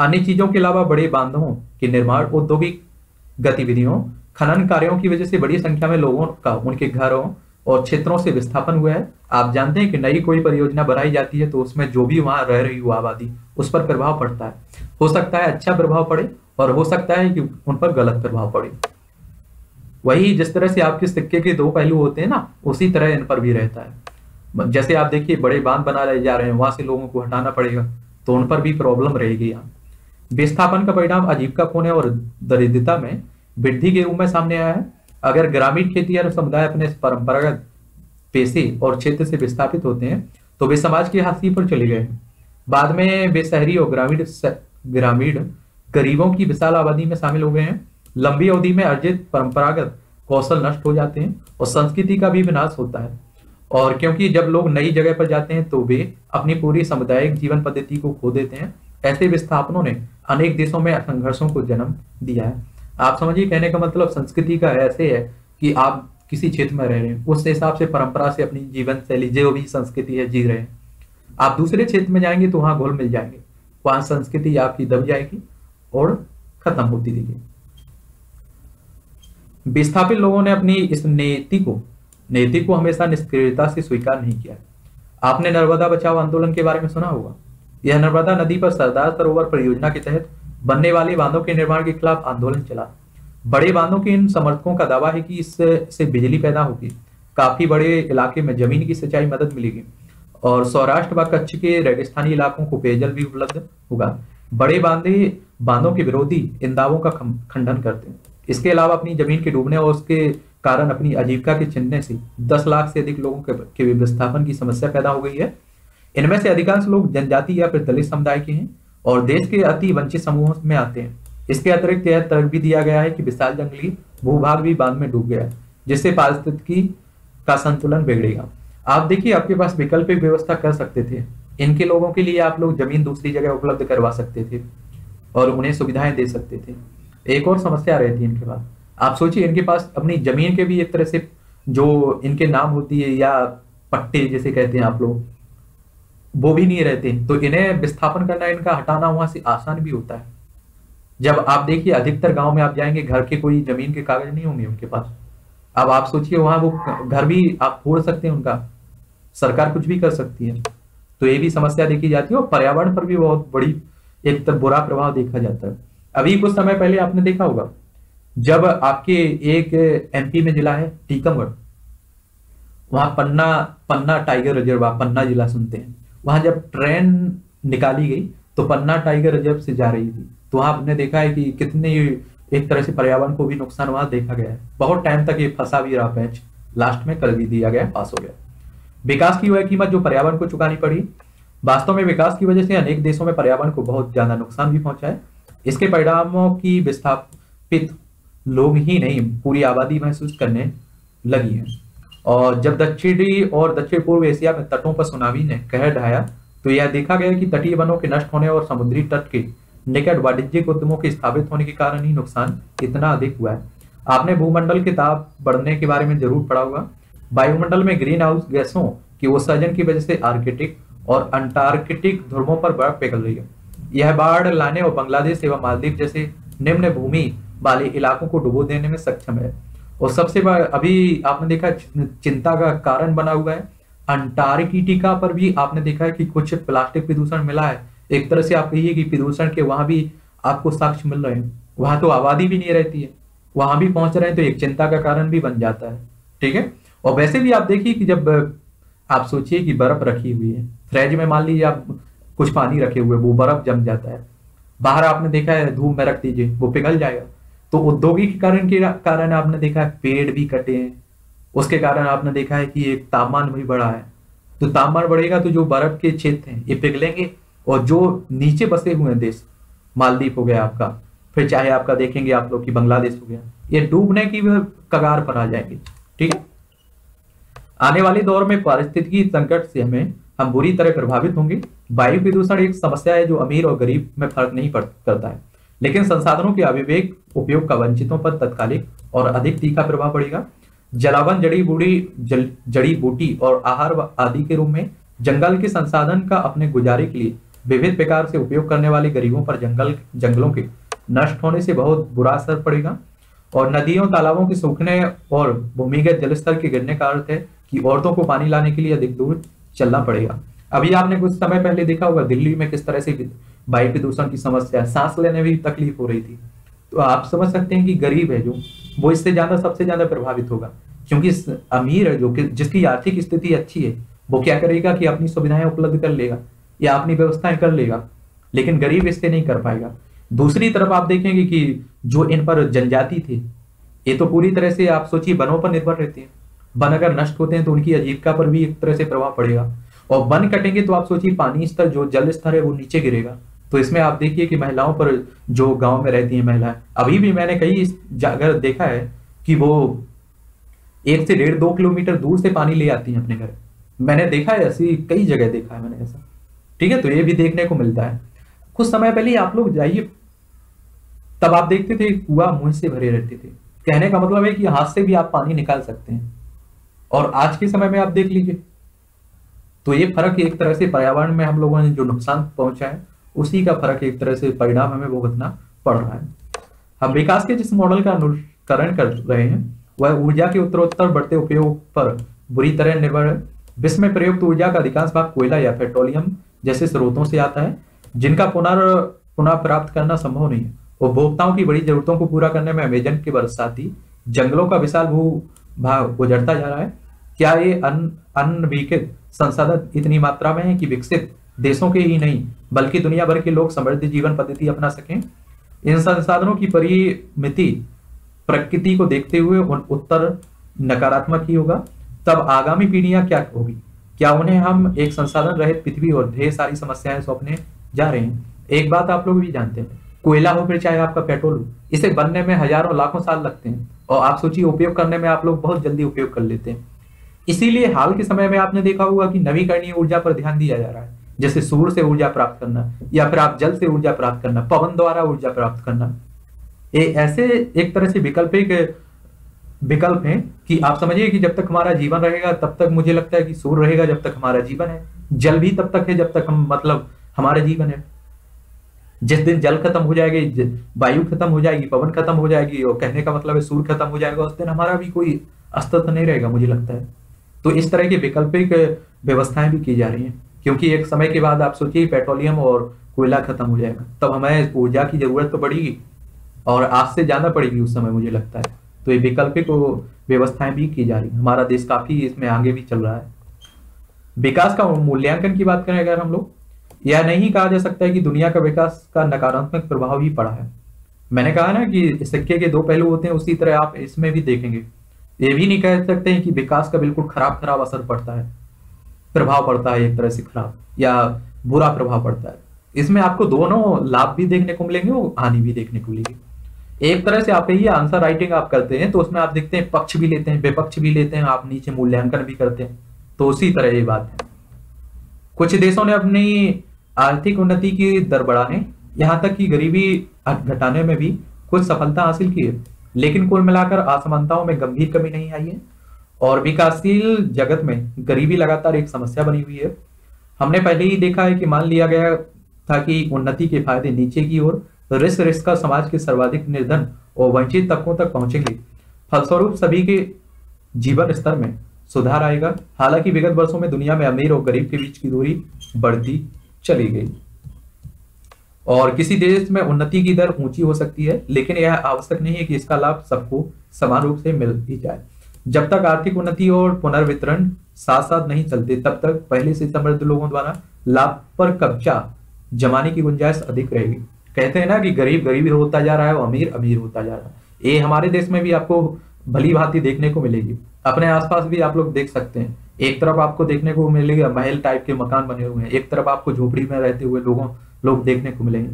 अन्य चीजों के अलावा बड़े बांधों के निर्माण, औद्योगिक गतिविधियों, खनन कार्यों की वजह से बड़ी संख्या में लोगों का उनके घरों और क्षेत्रों से विस्थापन हुआ है। आप जानते हैं कि नई कोई परियोजना बनाई जाती है तो उसमें जो भी वहां रह रही हुआ आबादी उस पर प्रभाव पड़ता है। हो सकता है अच्छा प्रभाव पड़े और हो सकता है कि उन पर गलत प्रभाव पड़े। वही जिस तरह से आपके सिक्के के दो पहलू होते हैं ना, उसी तरह इन पर भी रहता है। जैसे आप देखिए बड़े बांध बना रहे जा रहे हैं, वहां से लोगों को हटाना पड़ेगा तो उन पर भी प्रॉब्लम रहेगी। विस्थापन का परिणाम आजीविका खोने और दरिद्रता में वृद्धि के रूप में सामने आया है। अगर ग्रामीण खेती और समुदाय अपने परंपरागत पेशे और क्षेत्र से विस्थापित होते हैं तो वे समाज की हाशिए पर चले गए। बाद में वे शहरी और ग्रामीण ग्रामीण गरीबों की विशाल आबादी में शामिल हो गए हैं। लंबी अवधि में अर्जित परंपरागत कौशल नष्ट हो जाते हैं और संस्कृति का भी विनाश होता है। और क्योंकि जब लोग नई जगह पर जाते हैं तो वे अपनी पूरी सामुदायिक जीवन पद्धति को खो देते हैं। ऐसे विस्थापनों ने अनेक देशों में संघर्षों को जन्म दिया है। आप समझिए, कहने का मतलब संस्कृति का ऐसे है कि आप किसी क्षेत्र में रह रहे हैं, उस हिसाब से परंपरा से अपनी जीवन शैली जो भी संस्कृति है जी रहे हैं। आप दूसरे क्षेत्र में जाएंगे तो वहां घोल मिल जाएंगे, वहां संस्कृति आपकी दब जाएगी और खत्म होती रहेगी। विस्थापित लोगों ने अपनी इस नीति को नीति को हमेशा निष्क्रियता से स्वीकार नहीं किया। आपने नर्मदा बचाओ आंदोलन के बारे में सुना होगा। यह नर्मदा नदी पर सरदार सरोवर परियोजना के तहत बनने वाले बांधों के निर्माण के खिलाफ आंदोलन चला। बड़े बांधों के इन समर्थकों का दावा है कि इससे बिजली पैदा होगी, काफी बड़े इलाके में जमीन की सिंचाई मदद मिलेगी और सौराष्ट्र व कच्छ के रेगिस्तानी इलाकों को पेयजल भी उपलब्ध होगा। बड़े बांधे बांधों के विरोधी इन दावों का खंडन करते हैं। इसके अलावा अपनी जमीन के डूबने और उसके कारण अपनी आजीविका के छिनने से दस लाख से अधिक लोगों के विस्थापन की समस्या पैदा हो गई है। इनमें से अधिकांश लोग जनजाति या फिर दलित समुदाय के हैं और देश के अति वंचित समूहों में आते हैं। इसके अतिरिक्त यह तर्क भी दिया गया है कि विशाल जंगली भूभाग भी बांध में डूब गया है, जिससे पारिस्थितिकी का संतुलन बिगड़ेगा। आप देखिए, आपके पास वैकल्पिक व्यवस्था कर सकते थे। इनके लोगों के लिए आप लोग जमीन दूसरी जगह उपलब्ध करवा सकते थे और उन्हें सुविधाएं दे सकते थे। एक और समस्या रहती है इनके पास, आप सोचिए, इनके पास अपनी जमीन के भी एक तरह से जो इनके नाम होती है या पट्टे जैसे कहते हैं आप लोग, वो भी नहीं रहते, तो इन्हें विस्थापन करना, इनका हटाना वहां से आसान भी होता है। जब आप देखिए, अधिकतर गांव में आप जाएंगे, घर के कोई जमीन के कागज नहीं होंगे उनके पास। अब आप सोचिए, वहां वो घर भी आप फोड़ सकते हैं उनका, सरकार कुछ भी कर सकती है। तो ये भी समस्या देखी जाती है और पर्यावरण पर भी बहुत बड़ी एक तरह बुरा प्रभाव देखा जाता है। अभी कुछ समय पहले आपने देखा होगा, जब आपके एक एमपी में जिला है टीकमगढ़, वहां पन्ना पन्ना टाइगर रिजर्व, आप पन्ना जिला सुनते हैं, वहां जब ट्रेन निकाली गई तो पन्ना टाइगर रिजर्व से जा रही थी, तो वहां आपने देखा है कि कितने एक तरह से पर्यावरण को भी नुकसान वहां देखा गया है। बहुत टाइम तक ये फंसा भी रहा पैच, लास्ट में कर भी दिया गया, पास हो गया। विकास की वह कीमत जो पर्यावरण को चुकानी पड़ी, वास्तव में विकास की वजह से अनेक देशों में पर्यावरण को बहुत ज्यादा नुकसान भी पहुंचा है। इसके परिणामों की विस्थापित लोग ही नहीं, पूरी आबादी महसूस करने लगी है। और जब दक्षिणी और दक्षिण पूर्व एशिया में तटों पर सुनामी ने कहर ढाया, तो यह देखा गया कि तटीय वनों के नष्ट होने और समुद्री तट के निकट वाणिज्यिक उद्यमों के स्थापित होने के कारण ही नुकसान इतना अधिक हुआ है। आपने भूमंडल के ताप बढ़ने के बारे में जरूर पढ़ा होगा। वायुमंडल में ग्रीन हाउस गैसों की उत्सर्जन की वजह से आर्कटिक और अंटार्कटिक ध्रुवों पर बर्फ पिघल रही है। यह बाढ़ लाने और बांग्लादेश एवं मालदीव जैसे निम्न भूमि वाले इलाकों को डुबो देने में सक्षम है। और सबसे अभी आपने देखा चिंता का कारण बना हुआ है, अंटार्कटिका पर भी आपने देखा है कि कुछ प्लास्टिक प्रदूषण मिला है। एक तरह से आप कहिए कि प्रदूषण के वहां भी आपको साक्ष्य मिल रहे हैं। वहां तो आबादी भी नहीं रहती है, वहां भी पहुंच रहे हैं, तो एक चिंता का कारण भी बन जाता है। ठीक है। और वैसे भी आप देखिए कि जब आप सोचिए कि बर्फ रखी हुई है फ्रिज में, मान लीजिए आप कुछ पानी रखे हुए, वो बर्फ जम जाता है, बाहर आपने देखा है धूप में रख दीजिए, वो पिघल जाएगा। तो औद्योगिक कारण के कारण आपने देखा है पेड़ भी कटे हैं, उसके कारण आपने देखा है कि एक तापमान भी बढ़ा है। तो तापमान बढ़ेगा तो जो बर्फ के क्षेत्र हैं ये पिघलेंगे और जो नीचे बसे हुए देश, मालदीव हो गया आपका, फिर चाहे आपका देखेंगे आप लोग कि बांग्लादेश हो गया, ये डूबने की कगार पर आ जाएंगे। ठीक है। आने वाले दौर में पारिस्थितिकी संकट से हमें हम बुरी तरह प्रभावित होंगे। वायु प्रदूषण एक समस्या है जो अमीर और गरीब में फर्क नहीं करता है, लेकिन संसाधनों के अविवेक उपयोग का वंचितों पर तत्कालिक और अधिक तीखा प्रभाव पड़ेगा। जलावन, जड़ी बूटी जल जड़ी बूटी और आहार आदि के रूप में जंगल के संसाधन का अपने गुजारे के लिए विभिन्न प्रकार से उपयोग करने वाले गरीबों पर जंगल जंगलों के नष्ट होने से बहुत बुरा असर पड़ेगा। और नदियों, तालाबों के सूखने और भूमिगत जलस्तर के गिरने का अर्थ है कि औरतों को पानी लाने के लिए अधिक दूर चलना पड़ेगा। अभी आपने कुछ समय पहले देखा होगा दिल्ली में किस तरह से वायु प्रदूषण की समस्या, सांस लेने में तकलीफ हो रही थी। तो आप समझ सकते हैं कि गरीब है जो, वो इससे ज्यादा सबसे ज्यादा प्रभावित होगा, क्योंकि अमीर है जो जिसकी आर्थिक स्थिति अच्छी है वो क्या करेगा कि अपनी सुविधाएं उपलब्ध कर लेगा या अपनी व्यवस्थाएं कर लेगा, लेकिन गरीब इससे नहीं कर पाएगा। दूसरी तरफ आप देखेंगे कि जो इन पर जनजाति थे, ये तो पूरी तरह से आप सोचिए वनों पर निर्भर रहते हैं। वन अगर नष्ट होते हैं तो उनकी आजीविका पर भी एक तरह से प्रभाव पड़ेगा। और वन कटेंगे तो आप सोचिए पानी स्तर, जो जल स्तर है, वो नीचे गिरेगा। तो इसमें आप देखिए कि महिलाओं पर, जो गांव में रहती हैं महिलाएं, अभी भी मैंने कई जगह देखा है कि वो एक से डेढ़ दो किलोमीटर दूर से पानी ले आती हैं अपने घर। मैंने देखा है, ऐसी कई जगह देखा है मैंने ऐसा। ठीक है। तो ये भी देखने को मिलता है। कुछ समय पहले आप लोग जाइए, तब आप देखते थे कुआं मुंह से भरे रहते थे। कहने का मतलब है कि हाथ से भी आप पानी निकाल सकते हैं, और आज के समय में आप देख लीजिए। तो ये फर्क एक तरह से पर्यावरण में हम लोगों ने जो नुकसान पहुंचा है, उसी का फर्क एक तरह से परिणाम हमें भुगतना पड़ रहा है। हम विकास के जिस मॉडल का अनुकरण कर रहे हैं वह ऊर्जा के उत्तरोत्तर बढ़ते उपयोग पर बुरी तरह निर्भर है। विश्व में प्रयुक्त ऊर्जा का अधिकांश भाग कोयला या पेट्रोलियम जैसे स्रोतों से आता है, जिनका पुनः पुनः प्राप्त करना संभव नहीं है। उपभोक्ताओं की बड़ी जरूरतों को पूरा करने में अमेजन के बरसाती जंगलों का विशाल भूभाग उजड़ता जा रहा है। क्या ये अनविकसित संसाधन इतनी मात्रा में है कि विकसित देशों के ही नहीं बल्कि दुनिया भर के लोग समृद्ध जीवन पद्धति अपना सकें? इन संसाधनों की परिमिति प्रकृति को देखते हुए उत्तर नकारात्मक ही होगा, तब आगामी पीढ़ियां क्या होगी? क्या उन्हें हम एक संसाधन रहित पृथ्वी और ढेर सारी समस्याएं सौंपने जा रहे हैं? एक बात आप लोग भी जानते हैं, कोयला हो फिर चाहे आपका पेट्रोल हो, इसे बनने में हजारों लाखों साल लगते हैं और आप सोचिए उपयोग करने में आप लोग बहुत जल्दी उपयोग कर लेते हैं। इसीलिए हाल के समय में आपने देखा होगा कि नवीकरणीय ऊर्जा पर ध्यान दिया जा रहा है, जैसे सूर्य से ऊर्जा प्राप्त करना या फिर आप जल से ऊर्जा प्राप्त करना, पवन द्वारा ऊर्जा प्राप्त करना, ये ऐसे एक तरह से वैकल्पिक विकल्प हैं कि आप समझिए कि जब तक हमारा जीवन रहेगा तब तक मुझे लगता है कि सूर्य रहेगा जब तक हमारा जीवन है, जल भी तब तक है जब तक हम मतलब हमारा जीवन है। जिस दिन जल खत्म हो जाएगी, वायु खत्म हो जाएगी, पवन खत्म हो जाएगी और कहने का मतलब है सूर्य खत्म हो जाएगा, उस दिन हमारा भी कोई अस्तित्व नहीं रहेगा मुझे लगता है। तो इस तरह की वैकल्पिक व्यवस्थाएं भी की जा रही हैं, क्योंकि एक समय के बाद आप सोचिए पेट्रोलियम और कोयला खत्म हो जाएगा, तब हमें ऊर्जा की जरूरत तो पड़ेगी और आज से ज्यादा पड़ेगी उस समय मुझे लगता है। तो ये वैकल्पिक व्यवस्थाएं भी की जा रही है, हमारा देश काफी इसमें आगे भी चल रहा है। विकास का मूल्यांकन की बात करें अगर हम लोग, यह नहीं कहा जा सकता है कि दुनिया का विकास का नकारात्मक प्रभाव ही पड़ा है। मैंने कहा ना कि सिक्के के दो पहलू होते हैं, उसी तरह आप इसमें भी देखेंगे। ये भी नहीं कह सकते हैं कि विकास का बिल्कुल खराब खराब असर पड़ता है, प्रभाव पड़ता है एक तरह से खराब या बुरा प्रभाव पड़ता है। इसमें आपको दोनों लाभ भी देखने को मिलेंगे और हानि भी देखने को मिलेगी। एक तरह से आप ये आंसर राइटिंग आप करते हैं तो उसमें आप देखते हैं पक्ष भी लेते हैं, विपक्ष भी लेते हैं, आप नीचे मूल्यांकन भी करते हैं, तो उसी तरह ये बात है। कुछ देशों ने अपनी आर्थिक उन्नति की दर बढ़ाने यहाँ तक कि गरीबी घटाने में भी कुछ सफलता हासिल की है, लेकिन कुल मिलाकर असमानताओं में गंभीर कमी नहीं आई है और विकासशील जगत में गरीबी लगातार एक समस्या बनी हुई है। हमने पहले ही देखा है कि मान लिया गया था कि उन्नति के फायदे नीचे की ओर रिस रिस का समाज के सर्वाधिक निर्धन और वंचित तबकों तक पहुंचेंगे, फलस्वरूप सभी के जीवन स्तर में सुधार आएगा। हालांकि विगत वर्षों में दुनिया में अमीर और गरीब के बीच की दूरी बढ़ती चली गई और किसी देश में उन्नति की दर ऊंची हो सकती है, लेकिन यह आवश्यक नहीं है कि इसका लाभ सबको समान रूप से मिल ही जाए। जब तक आर्थिक उन्नति और पुनर्वितरण साथ साथ नहीं चलते, तब तक पहले से समृद्ध लोगों द्वारा लाभ पर कब्जा जमाने की गुंजाइश अधिक रहेगी। कहते हैं ना कि गरीब गरीब होता जा रहा है और अमीर अमीर होता जा रहा है, ये हमारे देश में भी आपको भली भांति देखने को मिलेगी। अपने आसपास भी आप लोग देख सकते हैं, एक तरफ आपको देखने को मिलेगा महल टाइप के मकान बने हुए हैं, एक तरफ आपको झोपड़ी में रहते हुए लोगों लोग देखने को मिलेंगे,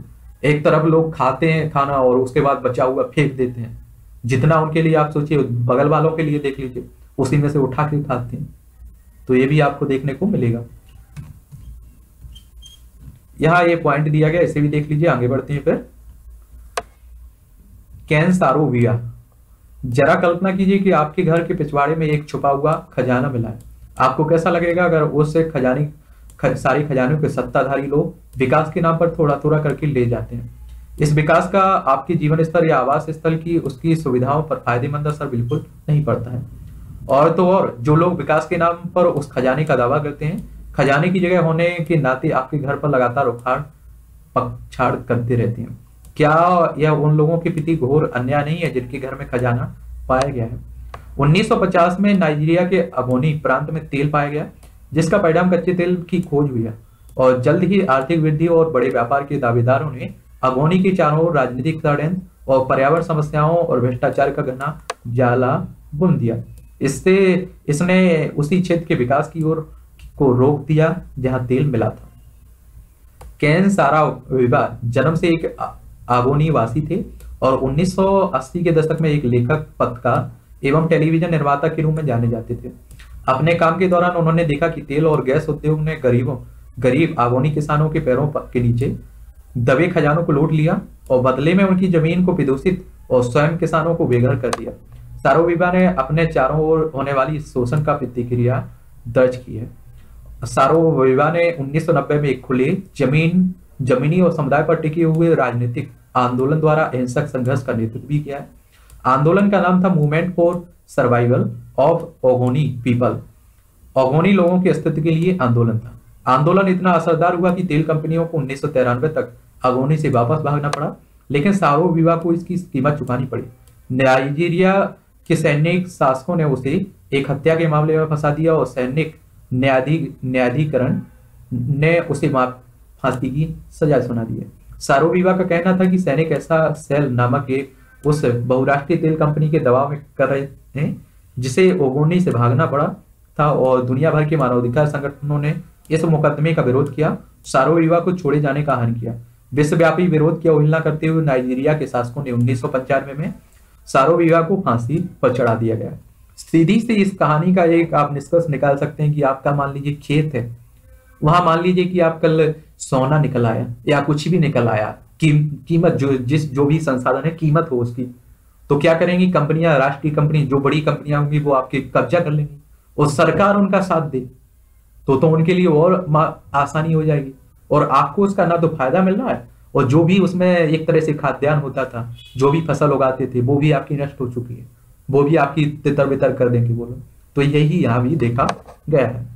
एक तरफ लोग खाते हैं खाना और उसके बाद बचा हुआ फेंक देते हैं, जितना उनके लिए आप सोचिए बगल वालों के लिए देख लीजिए, उसी में से उठा के खाते हैं, तो ये भी आपको देखने को मिलेगा। यहाँ ये पॉइंट दिया गया, इसे भी देख लीजिए। आगे बढ़ते हैं फिर। कैन सारोविया, जरा कल्पना कीजिए कि आपके घर के पिछवाड़े में एक छुपा हुआ खजाना मिला है, आपको कैसा लगेगा अगर उस खजाने खज, सारी खजानों के सत्ताधारी लोग विकास के नाम पर थोड़ा थोड़ा करके ले जाते हैं। इस विकास का आपके जीवन स्तर या आवास स्थल की उसकी सुविधाओं पर फायदेमंद असर बिल्कुल नहीं पड़ता है। और तो और जो लोग विकास के नाम पर उस खजाने का दावा करते हैं, खजाने की जगह होने के नाते आपके घर पर लगातार उखाड़ पछाड़ करते रहते हैं। क्या यह उन लोगों के प्रति घोर अन्याय नहीं है जिनके घर में खजाना पाया गया है? उन्नीस सौ पचास में नाइजीरिया के अबोनी प्रांत में तेल पाया गया, जिसका परिणाम कच्चे तेल की खोज हुई है और जल्द ही आर्थिक वृद्धि और बड़े व्यापार के दावेदारों ने अगोनी के चारों ओर राजनीतिक षड्यंत्र और पर्यावरण समस्याओं और भ्रष्टाचार का घना जाला बुन दिया। इससे इसने उसी क्षेत्र के विकास की ओर को रोक दिया जहां तेल मिला था। केन साराविवा जन्म से एक अगोनी वासी थे और उन्नीस सौ अस्सी के दशक में एक लेखक, पत्रकार एवं टेलीविजन निर्माता के रूप में जाने जाते थे। अपने काम के दौरान उन्होंने देखा कि तेल और गैस उद्योग ने गरीबों गरीब अगोनी किसानों के पैरों के नीचे दबे खजानों को लूट लिया और बदले में उनकी जमीन को प्रदूषित और स्वयं किसानों को बेघर कर दिया। सारोविवा ने अपने चारों ओर होने वाली शोषण का प्रतिक्रिया दर्ज की है। सारोविवा ने उन्नीस सौ नब्बे में एक खुले जमीन जमीनी और समुदाय पर टिके हुए राजनीतिक आंदोलन द्वारा अहिंसक संघर्ष का नेतृत्व भी किया। आंदोलन का नाम था movement for survival of ओगोनी people, ओगोनी लोगों के अस्तित्व के लिए आंदोलन था। आंदोलन इतना असरदार हुआ कि तेल कंपनियों को उन्नीस सौ तिरानवे तक अगोनी से वापस भागना पड़ा, लेकिन सारोविवा को इसकी कीमत चुकानी पड़ी। नाइजीरिया के सैनिक शासकों ने उसे एक हत्या के मामले में फंसा दिया और सैनिक न्यायाधि न्यायाधिकरण ने उसे फांसी की सजा सुना दी है। सारोविवा का कहना था कि सैनिक ऐसा सेल नामक एक उस बहुराष्ट्रीय तेल कंपनी के दबाव में कर रहे थे, जिसे ओगोनी से भागना पड़ा था और दुनिया भर के मानवाधिकार संगठनों ने इस मुकदमे का विरोध किया, सारोविवा को छोड़े जाने का आह्वान किया। विश्वव्यापी विरोध की अवहेलना करते हुए नाइजीरिया के शासकों ने उन्नीस सौ पंचानवे में सारोविवा को फांसी पर चढ़ा दिया गया। सीधी से इस कहानी का एक आप निष्कर्ष निकाल सकते हैं कि आपका मान लीजिए खेत है, वहां मान लीजिए कि आप कल सोना निकल आया या कुछ भी निकल आया, की, कीमत जो जिस जो भी संसाधन है कीमत हो उसकी, तो क्या करेंगी कंपनियां, राष्ट्रीय कंपनी जो बड़ी कंपनियां होंगी वो आपके कब्जा कर लेंगी और सरकार उनका साथ दे तो तो उनके लिए और आसानी हो जाएगी और आपको उसका ना तो फायदा मिल रहा है और जो भी उसमें एक तरह से खाद्यान्न होता था, जो भी फसल उगाते थे वो भी आपकी नष्ट हो चुकी है, वो भी आपकी तितर बितर कर देंगे वो लोग। तो यही यहाँ भी देखा गया है।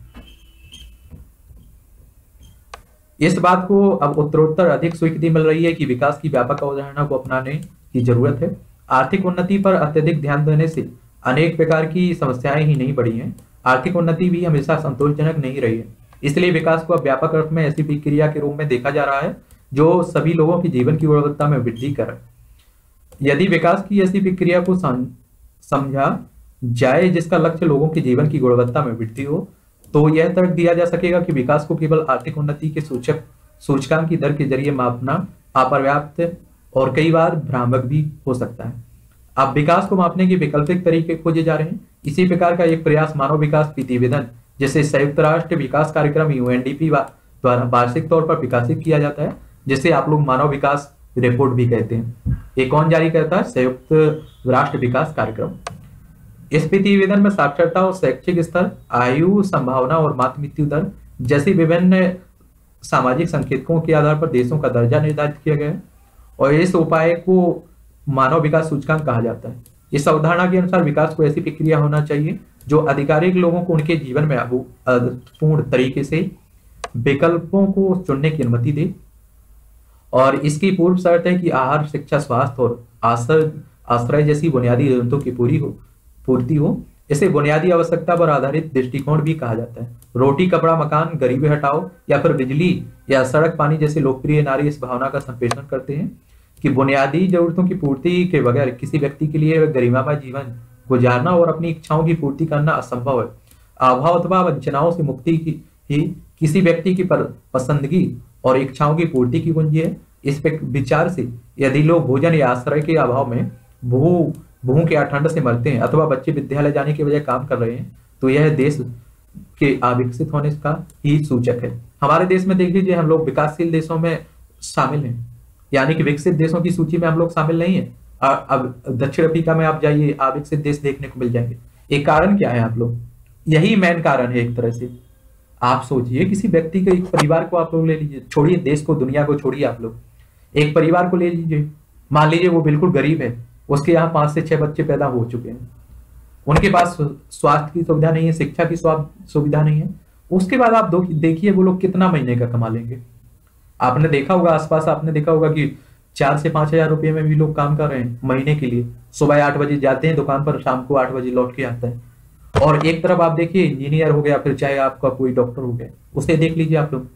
इस बात को अब उत्तरोत्तर अधिक स्वीकृति मिल रही है कि विकास की व्यापक अवधारणा को अपनाने की जरूरत है। आर्थिक उन्नति पर अत्यधिक ध्यान देने से अनेक प्रकार की समस्याएं ही नहीं बढ़ी हैं, आर्थिक उन्नति भी हमेशा संतोषजनक नहीं रही है, इसलिए विकास को अब व्यापक अर्थ में ऐसी प्रक्रिया के रूप में देखा जा रहा है जो सभी लोगों के जीवन की गुणवत्ता में वृद्धि करे। यदि विकास की ऐसी प्रक्रिया को समझा जाए जिसका लक्ष्य लोगों के जीवन की गुणवत्ता में वृद्धि हो तो यह तर्क दिया जा सकेगा कि विकास को केवल आर्थिक उन्नति के सूचक सूचकांक की दर के जरिए मापना अपर्याप्त और कई बार भ्रामक भी हो सकता है। अब विकास को मापने के वैकल्पिक तरीके खोजे जा रहे हैं। इसी प्रकार का एक प्रयास मानव विकास प्रतिवेदन जैसे संयुक्त राष्ट्र विकास कार्यक्रम यूएनडीपी द्वारा वार्षिक तौर पर विकसित किया जाता है, जिसे आप लोग मानव विकास रिपोर्ट भी कहते हैं। ये कौन जारी करता है? संयुक्त राष्ट्र विकास कार्यक्रम। इस प्रतिवेदन में साक्षरता और शैक्षिक स्तर, आयु, संभावना और मातृ मृत्यु दर जैसी विभिन्न सामाजिक संकेतकों के आधार पर देशों का दर्जा निर्धारित किया गया है और इस उपाय को मानव विकास सूचकांक कहा जाता है। इस अवधारणा के अनुसार विकास को ऐसी प्रक्रिया होना चाहिए जो आधिकारिक लोगों को उनके जीवन में अभूतपूर्व तरीके से विकल्पों को चुनने की अनुमति दे और इसकी पूर्व शर्त है कि आहार, शिक्षा, स्वास्थ्य और आश्रय आश्रय जैसी बुनियादी जरूरतों की पूरी हो पूर्ति हो। इसे बुनियादी आवश्यकता पर आधारित दृष्टिकोण भी कहा जाता है। रोटी, कपड़ा, मकान, गरीबी हटाओ या फिर बिजली या सड़क, पानी जैसे लोकप्रिय नारे इस भावना का संप्रेषण करते हैं कि बुनियादी जरूरतों की पूर्ति के बगैर किसी व्यक्ति के लिए गरिमामय जीवन गुजारना और अपनी इच्छाओं की पूर्ति करना असंभव है। अभाव अथवा वंचनाओं से मुक्ति की ही किसी व्यक्ति की पसंदगी और इच्छाओं की पूर्ति की कुंजी है। इस पे विचार से यदि लोग भोजन या आश्रय के अभाव में भूख भूख या ठंड से मरते हैं अथवा बच्चे विद्यालय जाने के बजाय काम कर रहे हैं तो यह देश के अविकसित होने का ही सूचक है। हमारे देश में देख लीजिए, हम लोग विकासशील देशों में शामिल हैं, यानी कि विकसित देशों की सूची में हम लोग शामिल नहीं है। अब दक्षिण अफ्रीका में आप जाइए, अविकसित देश देखने को मिल जाएंगे। एक कारण क्या है आप लोग, यही मेन कारण है। एक तरह से आप सोचिए, किसी व्यक्ति के, एक परिवार को आप लोग ले लीजिए, छोड़िए देश को, दुनिया को छोड़िए, आप लोग एक परिवार को ले लीजिए। मान लीजिए वो बिल्कुल गरीब है, उसके यहाँ पांच से छह बच्चे पैदा हो चुके हैं, उनके पास स्वास्थ्य की सुविधा नहीं है, शिक्षा की सुविधा नहीं है। उसके बाद आप देखिए वो लोग कितना महीने का कमा लेंगे। आपने देखा होगा, आसपास आपने देखा होगा कि चार से पांच हजार रुपये में भी लोग काम कर रहे हैं महीने के लिए। सुबह आठ बजे जाते हैं दुकान पर, शाम को आठ बजे लौट के आते हैं। और एक तरफ आप देखिए इंजीनियर हो गया, फिर चाहे आपका कोई डॉक्टर हो गया, उसे देख लीजिए आप लोग,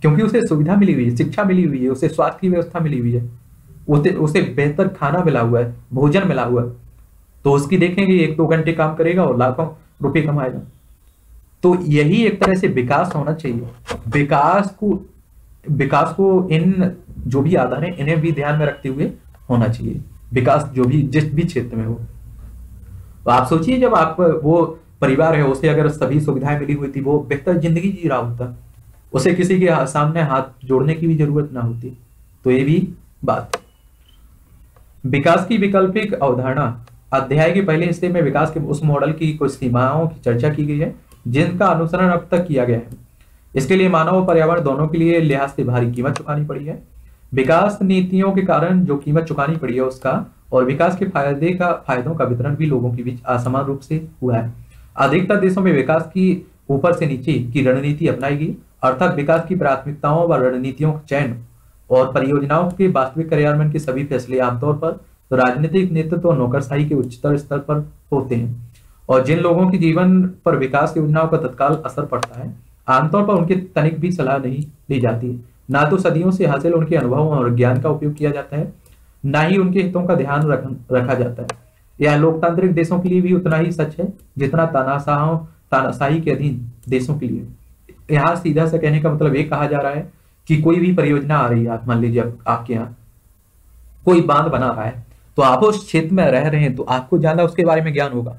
क्योंकि उसे सुविधा मिली हुई है, शिक्षा मिली हुई है, उसे स्वास्थ्य की व्यवस्था मिली हुई है, उसे उसे बेहतर खाना मिला हुआ है, भोजन मिला हुआ है। तो उसकी देखेंगे एक दो घंटे काम करेगा और लाखों रुपए कमाएगा। तो यही एक तरह से विकास होना चाहिए। विकास को विकास को इन जो भी आधार है इन्हें भी ध्यान में रखते हुए होना चाहिए, विकास जो भी जिस भी क्षेत्र में हो। तो आप सोचिए, जब आप वो परिवार है उसे अगर सभी सुविधाएं मिली हुई थी वो बेहतर जिंदगी जी रहा होता, उसे किसी के सामने हाथ जोड़ने की भी जरूरत ना होती। तो ये भी बात। विकास की वैकल्पिक अवधारणा अध्याय के पहले हिस्से में विकास के उस मॉडल की कुछ सीमाओं की चर्चा की गई है जिनका अनुसरण अब तक किया गया है। इसके लिए मानव और पर्यावरण दोनों के लिए लिहाज से भारी कीमत चुकानी पड़ी है। विकास नीतियों के कारण जो कीमत चुकानी पड़ी है उसका और विकास के फायदे का फायदों का वितरण भी लोगों के बीच असमान रूप से हुआ है। अधिकतर देशों में विकास की ऊपर से नीचे की रणनीति अपनाई गई, अर्थात विकास की प्राथमिकताओं व रणनीतियों के चयन और परियोजनाओं के वास्तविक कार्यान्वयन के सभी फैसले आमतौर पर राजनीतिक नेतृत्व और नौकरशाही के उच्चतर स्तर पर होते हैं और जिन लोगों के जीवन पर विकास योजनाओं का तत्काल असर पड़ता है आमतौर पर उनकी तनिक भी सलाह नहीं ली जाती, ना तो सदियों से हासिल उनके अनुभवों और ज्ञान का उपयोग किया जाता है। ना ही उनके हितों का ध्यान रख, रखा जाता है। यह लोकतांत्रिक देशों के लिए भी उतना ही सच है जितना तानाशाहों तानाशाही के अधीन देशों के लिए। यहाँ सीधा से कहने का मतलब ये कहा जा रहा है कि कोई भी परियोजना आ रही है, आप मान लीजिए आपके यहाँ कोई बांध बना रहा है तो आप उस क्षेत्र में रह रहे हैं तो आपको ज्यादा उसके बारे में ज्ञान होगा,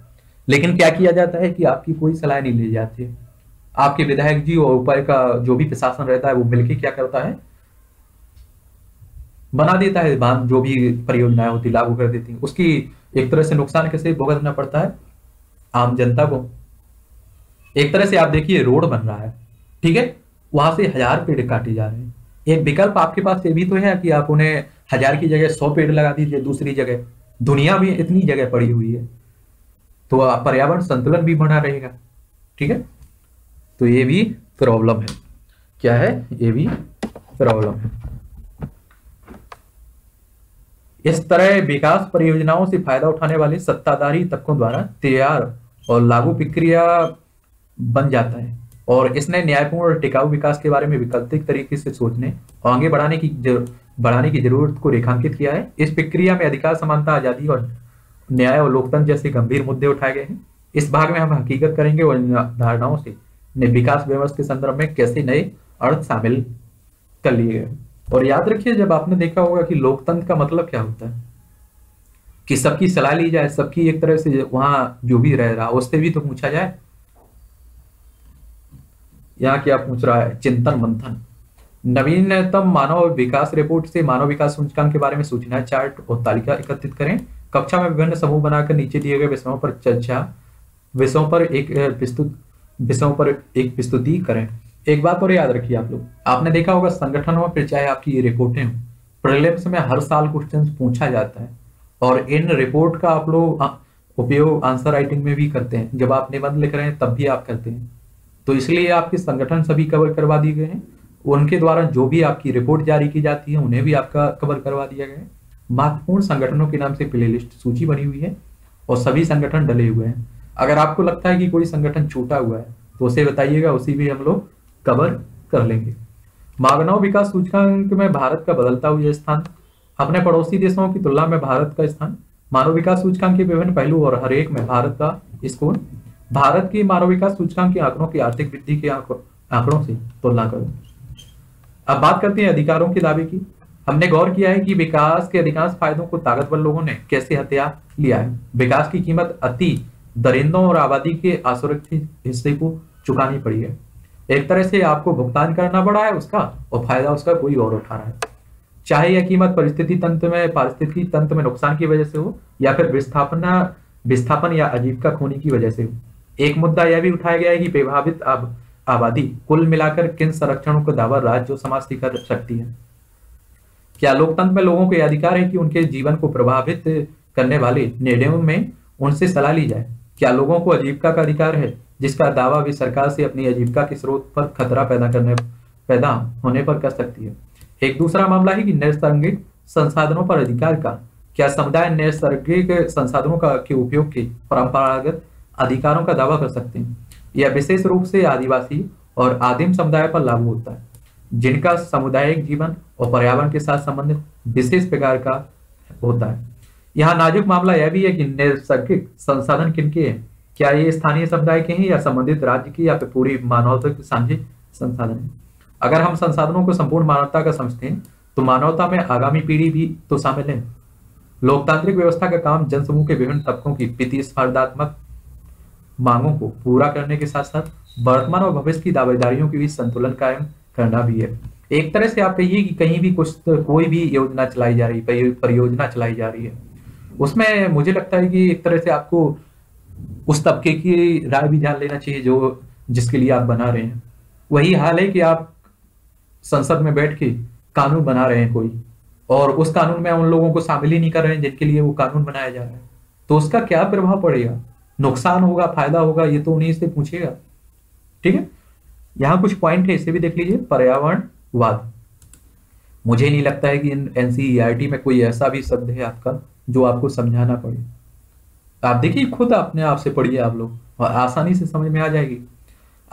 लेकिन क्या किया जाता है कि आपकी कोई सलाह नहीं ली जाती है। आपके विधायक जी और ऊपर का जो भी प्रशासन रहता है वो मिलकर क्या करता है, बना देता है बांध, जो भी परियोजनाएं होती लागू कर देती है। उसकी एक तरह से नुकसान कैसे भुगतना पड़ता है आम जनता को। एक तरह से आप देखिए रोड बन रहा है, ठीक है, वहां से हजार पेड़ काटे जा रहे हैं। एक विकल्प आपके पास ये भी तो है कि आप उन्हें हजार की जगह सौ पेड़ लगा दीजिए दूसरी जगह, दुनिया में इतनी जगह पड़ी हुई है, तो पर्यावरण संतुलन भी बना रहेगा, ठीक है। तो ये भी प्रॉब्लम है, क्या है, ये भी प्रॉब्लम है। इस तरह विकास परियोजनाओं से फायदा उठाने वाले सत्ताधारी तबकों द्वारा तैयार और लागू प्रक्रिया बन जाता है और इसने न्यायपूर्ण और टिकाऊ विकास के बारे में वैकल्पिक तरीके से सोचने और आगे बढ़ाने की बढ़ाने की जरूरत को रेखांकित किया है। इस प्रक्रिया में अधिकार, समानता, आजादी और न्याय और लोकतंत्र जैसे गंभीर मुद्दे उठाए गए हैं। इस भाग में हम हकीकत करेंगे और धारणाओं से विकास व्यवस्था के संदर्भ में कैसे नए अर्थ शामिल कर लिए गए। और याद रखिए, जब आपने देखा होगा कि लोकतंत्र का मतलब क्या होता है कि सबकी सलाह ली जाए, सबकी एक तरह से वहां जो भी रह रहा उससे भी तो पूछा जाए। यहाँ क्या पूछ रहा है, चिंतन मंथन। नवीनतम मानव विकास रिपोर्ट से मानव विकास सूचकांक के बारे में सूचना, चार्ट और तालिका एकत्रित करें। कक्षा में विभिन्न समूह बनाकर नीचे दिए गए विषयों पर चर्चा, विषयों पर एक प्रस्तुत विषयों पर एक प्रस्तुति करें। एक बात और याद रखिए आप लोग, आपने देखा होगा संगठन हो फिर चाहे आपकी ये रिपोर्टें हो, प्रीलिम्स में हर साल क्वेश्चन पूछा जाता है और इन रिपोर्ट का आप लोग उपयोग आंसर राइटिंग में भी करते हैं। जब आप निबंध लिख रहे हैं तब भी आप करते हैं, तो इसलिए आपके संगठन सभी कवर करवा दिए गए हैं। उनके द्वारा जो भी आपकी रिपोर्ट जारी की जाती है उन्हें भी आपका कवर करवा दिया गया है। महत्वपूर्ण संगठनों के नाम से प्लेलिस्ट सूची बनी हुई है और सभी संगठन डले हुए हैं। अगर आपको लगता है कि कोई संगठन छूटा हुआ है तो उसे बताइएगा, उसी भी हम लोग कवर कर लेंगे। मानव विकास सूचकांक में भारत का बदलता हुआ स्थान, अपने पड़ोसी देशों की तुलना में भारत का स्थान। मानव विकास सूचकांक के विभिन्न पहलू और हरेक में भारत का स्कोर। भारत की मानव विकास सूचकांक के आंकड़ों की आर्थिक वृद्धि के आंकड़ों से तुलना करो। अब बात करते हैं अधिकारों के दावे की। हमने गौर किया है कि विकास के अधिकांश फायदों को ताकतवर लोगों ने कैसे हत्या लिया है। विकास की कीमत अति दरिंदों और आबादी के असुरक्षित हिस्से को चुकानी पड़ी है। एक तरह से आपको भुगतान करना पड़ा है उसका और फायदा उसका कोई और उठा रहा है। चाहे यह कीमत परिस्थिति तंत्र में पारिस्थितिकी तंत्र में नुकसान की वजह से हो या फिर विस्थापना विस्थापन या आजीविका खोने की वजह से हो। एक मुद्दा यह भी उठाया गया है कि प्रभावित अब आबादी कुल मिलाकर किन संरक्षणों का दावा राज्य और समाज की कर सकती है। क्या लोकतंत्र में लोगों को यह अधिकार है कि उनके जीवन को प्रभावित करने वाले निर्णयों में उनसे सलाह ली जाए? क्या लोगों को आजीविका का अधिकार है जिसका दावा वे सरकार से अपनी आजीविका के स्रोत पर खतरा पैदा करने पैदा होने पर कर सकती है? एक दूसरा मामला है कि नैसर्गिक संसाधनों पर अधिकार का। क्या समुदाय नैसर्गिक संसाधनों का के उपयोग के परंपरागत अधिकारों का दावा कर सकते हैं? यह विशेष रूप से आदिवासी और आदिम समुदाय पर लागू होता है जिनका सामुदायिक जीवन और पर्यावरण के साथ संबंधित विशेष प्रकार का होता है। यहाँ नाजुक मामला यह भी है कि नैसर्गिक संसाधन किनके हैं, क्या ये स्थानीय समुदाय के हैं या संबंधित राज्य की या फिर पूरी मानवता के साझे संसाधन है? अगर हम संसाधनों को संपूर्ण मानवता का समझते हैं तो मानवता में आगामी पीढ़ी भी तो शामिल है। लोकतांत्रिक व्यवस्था का काम जनसमूह के विभिन्न तबकों की प्रतिस्पर्धात्मक मांगों को पूरा करने के साथ साथ वर्तमान और भविष्य की दावेदारियों के बीच संतुलन कायम करना भी है। एक तरह से आप कहिए कि कहीं भी कुछ कोई भी योजना चलाई जा रही परियोजना चलाई जा रही है उसमें मुझे लगता है कि एक तरह से आपको उस तबके की राय भी जान लेना चाहिए जो जिसके लिए आप बना रहे हैं। वही हाल है कि आप संसद में बैठ के कानून बना रहे हैं कोई और उस कानून में उन लोगों को शामिल ही नहीं कर रहे हैं जिनके लिए वो कानून बनाया जा रहा है, तो उसका क्या प्रभाव पड़ेगा, नुकसान होगा फायदा होगा, ये तो उन्हीं से पूछेगा, ठीक है। यहाँ कुछ पॉइंट है, इसे भी देख लीजिए। पर्यावरणवाद, मुझे नहीं लगता है कि एनसीईआरटी में कोई ऐसा भी शब्द है आपका जो आपको समझाना पड़े। आप देखिए खुद अपने आप से पढ़िए आप लोग और आसानी से समझ में आ जाएगी।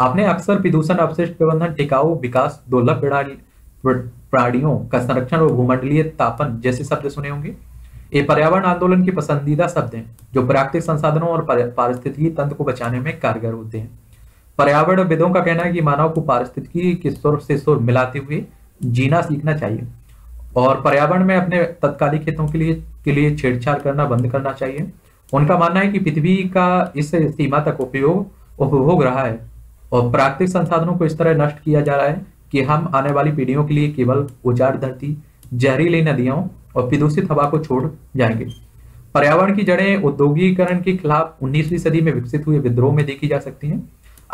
आपने अक्सर प्रदूषण, अपशिष्ट प्रबंधन, टिकाऊ विकास, दुर्लभ प्राणियों का संरक्षण और भूमंडलीय तापन जैसे शब्द सुने होंगे। ये पर्यावरण आंदोलन के पसंदीदा शब्द हैं जो प्राकृतिक संसाधनों और पारिस्थितिकी तंत्र को बचाने में कारगर होते हैं। पर्यावरण विदों का कहना है कि मानव को पारिस्थितिकी के सुर से सुर मिलाते हुए जीना सीखना चाहिए और पर्यावरण में अपने तत्कालिक हितों के लिए के लिए छेड़छाड़ करना बंद करना चाहिए। उनका मानना है कि पृथ्वी का इस सीमा तक उपयोग उपभोग रहा है और प्राकृतिक संसाधनों को इस तरह नष्ट किया जा रहा है कि हम आने वाली पीढ़ियों के लिए केवल उजाड़ धरती, जहरीली नदियों और प्रदूषित हवा को छोड़ जाएंगे। पर्यावरण की जड़ें औद्योगिकरण के खिलाफ उन्नीसवीं सदी में विकसित हुए विद्रोह में देखी जा सकती हैं।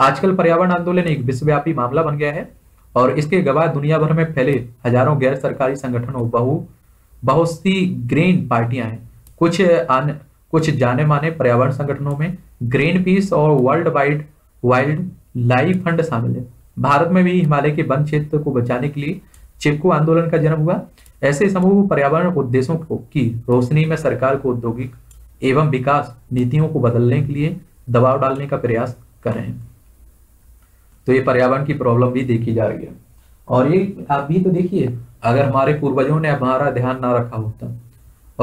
आजकल पर्यावरण आंदोलन एक विश्वव्यापी मामला बन गया है और इसके गवाह दुनिया भर में फैले हजारों गैर सरकारी संगठनों बहु बहुत सी ग्रीन पार्टियां हैं। कुछ आन, कुछ जाने माने पर्यावरण संगठनों में ग्रीन पीस और world wide wild life fund शामिल है। भारत में भी हिमालय के वन क्षेत्र को बचाने के लिए चिपको आंदोलन का जन्म हुआ। ऐसे समूह पर्यावरण उद्देश्यों को की रोशनी में सरकार को औद्योगिक एवं विकास नीतियों को बदलने के लिए दबाव डालने का प्रयास कर रहे हैं। तो ये पर्यावरण की प्रॉब्लम भी देखी जा रही है और ये आप भी तो देखिए, अगर हमारे पूर्वजों ने हमारा ध्यान ना रखा होता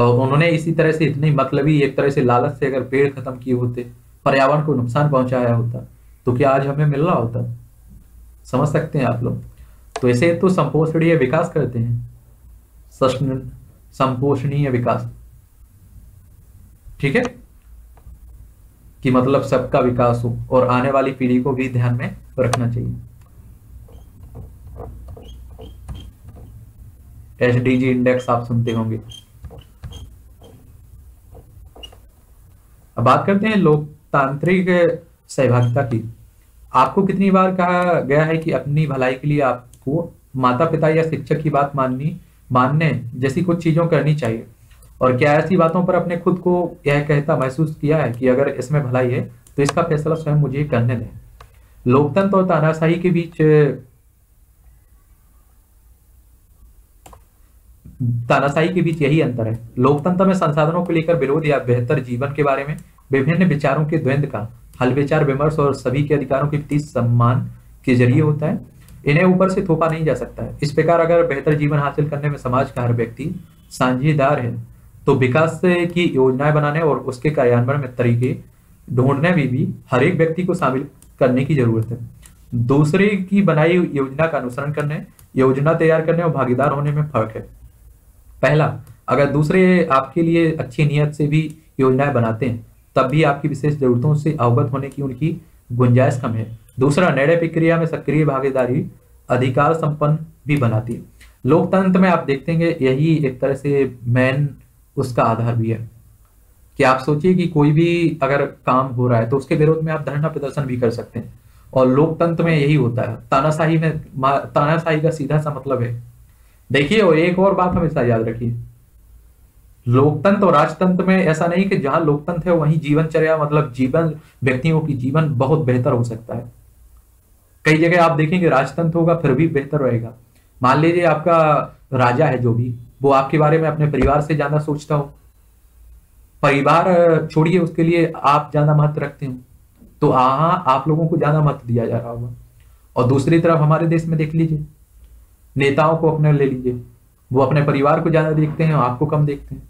और उन्होंने इसी तरह से इतनी मतलबी एक तरह से लालच से अगर पेड़ खत्म किए होते, पर्यावरण को नुकसान पहुंचाया होता तो क्या आज हमें मिल रहा होता? समझ सकते हैं आप लोग। तो ऐसे तो संपोषणीय विकास करते हैं, संपोषणीय विकास, ठीक है, कि मतलब सबका विकास हो और आने वाली पीढ़ी को भी ध्यान में रखना चाहिए। एसडीजी इंडेक्स आप सुनते होंगे। अब बात करते हैं लोकतांत्रिक सहभागिता की। आपको कितनी बार कहा गया है कि अपनी भलाई के लिए आपको माता पिता या शिक्षक की बात माननी मानने जैसी कुछ चीज़ों करनी चाहिए, और क्या ऐसी बातों पर अपने खुद को यह कहता महसूस किया है कि अगर इसमें भलाई है तो इसका फैसला स्वयं मुझे करने दें? लोकतंत्र और तानाशाही के बीच तानाशाही के बीच यही अंतर है। लोकतंत्र में संसाधनों को लेकर विरोध या बेहतर जीवन के बारे में विभिन्न विचारों के द्वंद का हल विचार विमर्श और सभी के अधिकारों के प्रति सम्मान के जरिए होता है। इन्हें ऊपर से थोपा नहीं जा सकता है। इस प्रकार अगर बेहतर जीवन हासिल करने में समाज का हर व्यक्ति साझेदार है तो विकास की योजनाएं बनाने और उसके कार्यान्वयन में तरीके ढूंढने में भी हर एक व्यक्ति को शामिल करने की जरूरत है। दूसरे की बनाई योजना का अनुसरण करने, योजना तैयार करने और भागीदार होने में फर्क है। पहला, अगर दूसरे आपके लिए अच्छी नीयत से भी योजनाएं बनाते हैं तब भी आपकी विशेष जरूरतों से अवगत होने की उनकी गुंजाइश कम है। दूसरा, निर्णय प्रक्रिया में सक्रिय भागीदारी अधिकार संपन्न भी बनाती है। लोकतंत्र में आप देखते हैं यही एक तरह से मेन उसका आधार भी है कि आप सोचिए कि कोई भी अगर काम हो रहा है तो उसके विरोध में आप धरना प्रदर्शन भी कर सकते हैं और लोकतंत्र में यही होता है। तानाशाही में तानाशाही का सीधा सा मतलब है, देखिए, और एक और बात हमेशा याद रखिए, लोकतंत्र और राजतंत्र में ऐसा नहीं कि जहां लोकतंत्र है वहीं जीवनचर्या मतलब जीवन व्यक्तियों की जीवन बहुत बेहतर हो सकता है। कई जगह आप देखेंगे राजतंत्र होगा फिर भी बेहतर रहेगा। मान लीजिए आपका राजा है जो भी, वो आपके बारे में अपने परिवार से ज्यादा सोचता हो, परिवार छोड़िए उसके लिए आप ज्यादा महत्व रखते हो, तो हाँ आप लोगों को ज्यादा महत्व दिया जा रहा होगा। और दूसरी तरफ हमारे देश में देख लीजिए, नेताओं को अपने ले लीजिए, वो अपने परिवार को ज्यादा देखते हैं, आपको कम देखते हैं।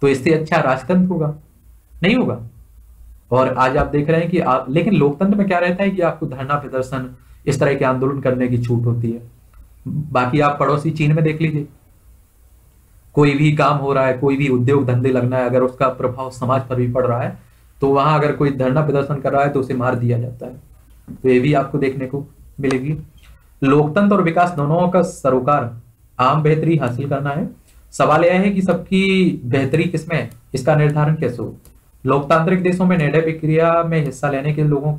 तो इससे अच्छा राजतंत्र होगा? नहीं होगा। और आज आप देख रहे हैं कि आप, लेकिन लोकतंत्र में क्या रहता है कि आपको धरना प्रदर्शन इस तरह के आंदोलन करने की छूट होती है। बाकी आप पड़ोसी चीन में देख लीजिए, कोई भी काम हो रहा है, कोई भी उद्योग धंधे लगना है, अगर उसका प्रभाव समाज पर भी पड़ रहा है तो वहां अगर कोई धरना प्रदर्शन कर रहा है तो उसे मार दिया जाता है। तो ये भी आपको देखने को मिलेगी। लोकतंत्र और विकास दोनों का सरोकार आम बेहतरी हासिल करना है। सवाल यह है कि सबकी बेहतरी किसमें है, इसका निर्धारण कैसे हो? लोकतांत्रिक देशों में निर्णय प्रक्रिया में हिस्सा लेने के लोगों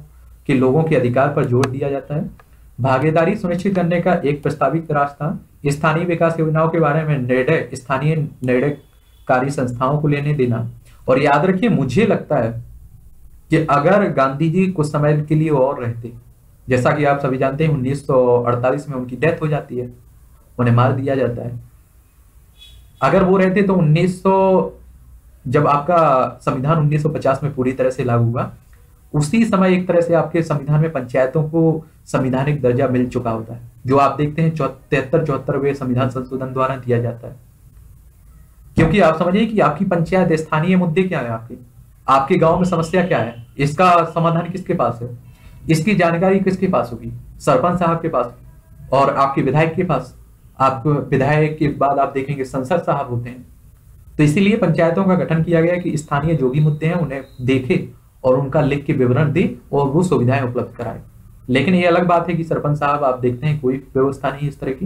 के लोगों के अधिकार पर जोर दिया जाता है। भागीदारी सुनिश्चित करने का एक प्रस्तावित रास्ता स्थानीय विकास योजनाओं के बारे में निर्णय स्थानीय निर्णयकारी संस्थाओं को लेने देना। और याद रखिए, मुझे लगता है कि अगर गांधी जी कुछ समय के लिए और रहते, जैसा कि आप सभी जानते हैं उन्नीस सौ अड़तालीस में उनकी डेथ हो जाती है, उन्हें मार दिया जाता है। अगर वो रहते तो उन्नीस सौ जब आपका संविधान उन्नीस सौ पचास में पूरी तरह से लागू हुआ उसी समय एक तरह से आपके संविधान में पंचायतों को संविधानिक दर्जा मिल चुका होता है, जो आप देखते हैं तिहत्तर चौहत्तरवें संविधान संशोधन द्वारा दिया जाता है। क्योंकि आप समझिए कि आपकी पंचायत स्थानीय मुद्दे क्या है, आपके आपके गांव में समस्या क्या है, इसका समाधान किसके पास है, इसकी जानकारी किसके पास होगी, सरपंच साहब के पास और आपके विधायक के पास। आप विधायक के बाद आप देखेंगे संसद साहब होते हैं। तो इसीलिए पंचायतों का गठन किया गया कि स्थानीय जो भी मुद्दे हैं उन्हें देखे और उनका लिख के विवरण दे और वो सुविधाएं उपलब्ध कराए। लेकिन ये अलग बात है कि सरपंच साहब आप देखते हैं कोई व्यवस्था नहीं इस तरह की।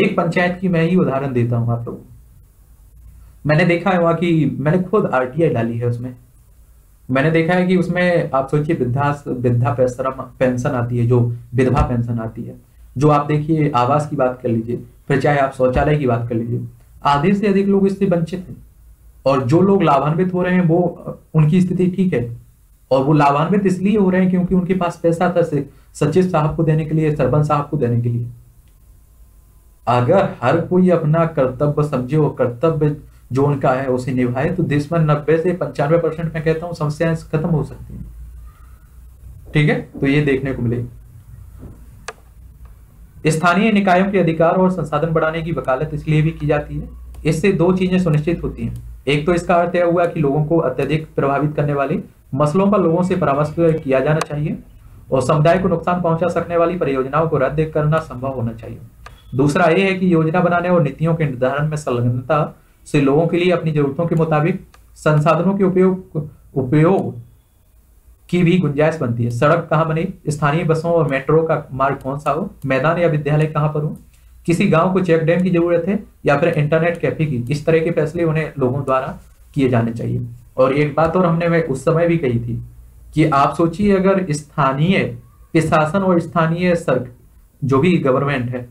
एक पंचायत की मैं ही उदाहरण देता हूँ आप लोगों, मैंने देखा है वहाँ की, मैंने खुद आर टी आई डाली है उसमें, मैंने देखा है कि उसमें आप सोचिए वृद्धा वृद्धा पेंशन आती है, जो विधवा पेंशन आती है, जो आप देखिए आवास की बात कर लीजिए, फिर चाहे आप शौचालय की बात कर लीजिए, आधे से अधिक लोग इससे वंचित हैं। और जो लोग लाभान्वित हो रहे हैं वो उनकी स्थिति ठीक है, और वो लाभान्वित इसलिए हो रहे हैं क्योंकि उनके पास पैसा था सचिव साहब को देने के लिए, सरपंच साहब को देने के लिए। अगर हर कोई अपना कर्तव्य समझे और कर्तव्य जो उनका है उसे निभाए तो देश में नब्बे से पंचानवे परसेंट मैं कहता हूँ समस्याएं खत्म हो सकती हैं। ठीक है, तो ये देखने को मिले। स्थानीय निकायों के अधिकार और संसाधन बढ़ाने की वकालत इसलिए भी की जाती है। इससे दो चीजें सुनिश्चित होती हैं, एक तो इसका अर्थ यह हुआ कि लोगों को अत्यधिक प्रभावित करने वाले मसलों पर लोगों से परामर्श किया जाना चाहिए और समुदाय को नुकसान पहुंचा सकने वाली परियोजनाओं को रद्द करना संभव होना चाहिए। दूसरा ये है कि योजना बनाने और नीतियों के निर्धारण में संलग्नता से लोगों के लिए अपनी जरूरतों के मुताबिक संसाधनों के उपयोग उपयोग की भी गुंजाइश बनती है। सड़क कहाँ बने, स्थानीय बसों और मेट्रो का मार्ग कौन सा हो, मैदान या विद्यालय कहाँ पर हो, किसी गांव को चेक डैम की जरूरत है या फिर इंटरनेट कैफे की, इस तरह के फैसले उन्हें लोगों द्वारा किए जाने चाहिए। और एक बात और हमने उस समय भी कही थी कि आप सोचिए अगर स्थानीय प्रशासन और स्थानीय सरकार जो भी गवर्नमेंट है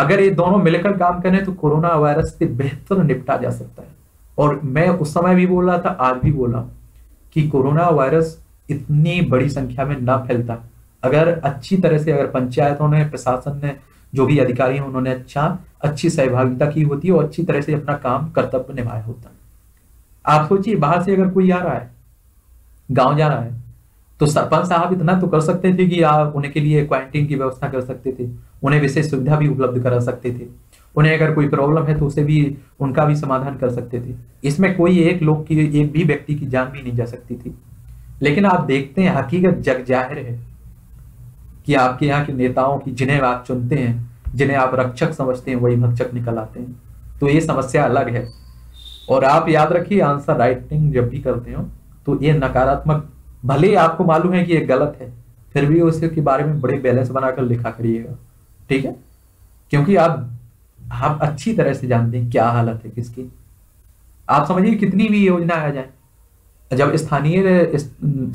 अगर ये दोनों मिलकर काम करें तो कोरोना वायरस से बेहतर निपटा जा सकता है। और मैं उस समय भी बोल रहा था, आज भी बोल रहा हूँ कि कोरोना वायरस इतनी बड़ी संख्या में ना फैलता अगर अच्छी तरह से अगर पंचायतों ने, प्रशासन ने, जो भी अधिकारी हैं उन्होंने अच्छा अच्छी सहभागिता की होती और अच्छी तरह से अपना काम कर्तव्य निभाया होता। आप सोचिए बाहर से अगर कोई आ रहा है, गाँव जा रहा है, तो सरपंच साहब इतना तो कर सकते थे कि आप उनके लिए क्वारंटीन की व्यवस्था कर सकते थे, उन्हें विशेष सुविधा भी उपलब्ध करा सकते थे, उन्हें अगर कोई प्रॉब्लम है तो उसे भी उनका भी समाधान कर सकते थे। इसमें कोई एक लोग की, एक भी व्यक्ति की जान भी नहीं जा सकती थी। लेकिन आप देखते हैं हकीकत जग जाहिर है कि आपके यहाँ के नेताओं की, जिन्हें आप चुनते हैं, जिन्हें आप रक्षक समझते हैं, वही भक्षक निकल आते हैं। तो ये समस्या अलग है। और आप याद रखिए आंसर राइटिंग जब भी करते हो तो ये नकारात्मक, भले आपको मालूम है कि ये गलत है, फिर भी उसके बारे में बड़े बैलेंस बनाकर लिखा करिएगा। ठीक है, क्योंकि आप आप अच्छी तरह से जानते हैं क्या हालत है किसकी। आप समझिए कितनी भी योजना आ जाए जब स्थानीय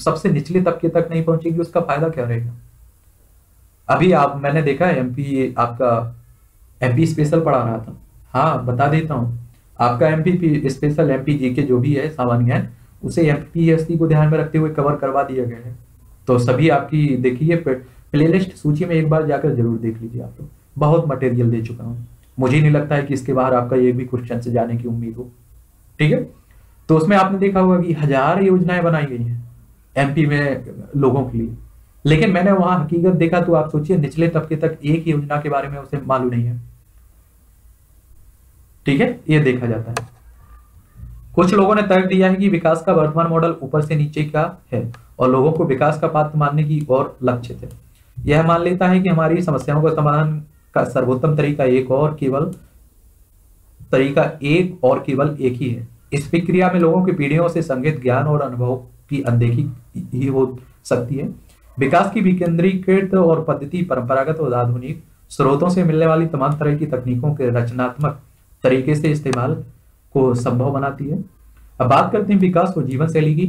सबसे निचले तबके तक नहीं पहुंचेगी उसका फायदा क्या रहेगा। अभी आप, मैंने देखा है एमपी, आपका एमपी स्पेशल पढ़ा रहा था, हाँ बता देता हूँ, आपका एमपी स्पेशल एमपी जी के जो भी है सामान्य ज्ञान, उसे एमपीएससी को ध्यान में रखते हुए कवर करवा दिया गया है। तो सभी आपकी देखिए प्लेलिस्ट सूची में एक बार जाकर जरूर देख लीजिए आप लोग, बहुत मटेरियल दे चुका हूँ। मुझे नहीं लगता है कि इसके बाहर आपका एक भी क्वेश्चन से जाने की उम्मीद हो। ठीक है, तो उसमें आपने देखा होगा कि हजार योजनाएं बनाई गई हैं एमपी में लोगों के लिए, लेकिन मैंने वहां हकीकत देखा तो आप सोचिए निचले तबके तक एक योजना के बारे में उसे मालूम नहीं है। ठीक है, ये देखा जाता है। कुछ लोगों ने तर्क दिया है कि विकास का वर्तमान मॉडल ऊपर से नीचे का है और लोगों को विकास का पात्र मानने की ओर लक्षित है। यह मान लेता है कि हमारी समस्याओं का समाधान का सर्वोत्तम तरीका एक और केवल तरीका एक और केवल एक ही है। इस प्रक्रिया में लोगों की पीढ़ियों से संगत ज्ञान और अनुभव की अनदेखी ही हो सकती है। विकास की विकेंद्रीकृत और पद्धति परंपरागत और आधुनिक स्रोतों से मिलने वाली तमाम तरह की तकनीकों के रचनात्मक तरीके से इस्तेमाल को संभव बनाती है। अब बात करते हैं विकास और जीवन शैली की।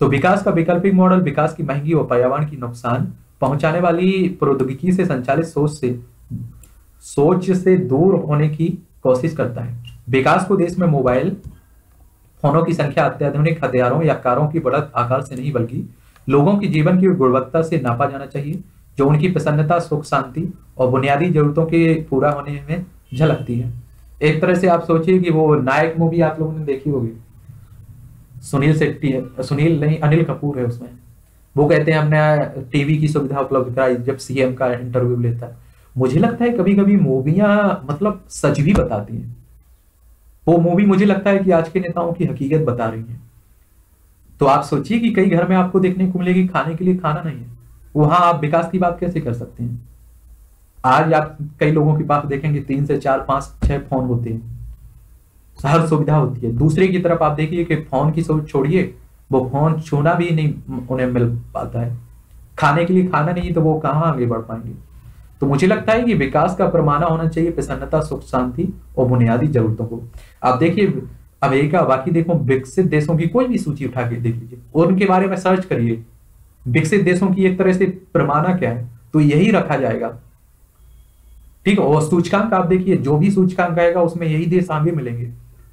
तो विकास का वैकल्पिक मॉडल विकास की महंगी और पर्यावरण की नुकसान पहुंचाने वाली प्रौद्योगिकी से संचालित सोच से सोच से दूर होने की कोशिश करता है। विकास को देश में मोबाइल फोनों की संख्या, अत्याधुनिक हथियारों या कारों की बढ़त आकार से नहीं बल्कि लोगों की जीवन की गुणवत्ता से नापा जाना चाहिए, जो उनकी प्रसन्नता, सुख, शांति और बुनियादी जरूरतों के पूरा होने में झलकती है। एक तरह से आप सोचिए कि वो नायक मूवी आप लोगों ने देखी होगी, सुनील शेट्टी है, सुनील नहीं अनिल कपूर है उसमें, वो कहते हैं हमने टीवी की सुविधा उपलब्ध कराई जब सीएम का इंटरव्यू लेता है। मुझे लगता है कभी कभी मूवियां मतलब सच भी बताती हैं। वो मूवी मुझे लगता है कि आज के नेताओं की हकीकत बता रही है। तो आप सोचिए कि कई घर में आपको देखने को मिलेगी खाने के लिए खाना नहीं है, वहां आप विकास की बात कैसे कर सकते हैं। आज आप कई लोगों के पास देखेंगे तीन से चार पांच छह फोन होते हैं, हर सुविधा होती है। दूसरे की तरफ आप देखिए कि फोन की सोच छोड़िए, वो फोन छूना भी नहीं उन्हें मिल पाता है, खाने के लिए खाना नहीं तो वो कहाँ आगे बढ़ पाएंगे। तो मुझे लगता है कि विकास का पैमाना होना चाहिए प्रसन्नता, सुख, शांति और बुनियादी जरूरतों को। आप देखिए अमेरिका, बाकी देखो विकसित देशों की कोई भी सूची उठा के देख लीजिए और उनके बारे में सर्च करिए, विकसित देशों की एक तरह से पैमाना क्या है तो यही रखा जाएगा, ठीक है। और सूचकांक आप देखिए, जो भी सूचकांक आएगा उसमें यही देश आगे मिलेंगे,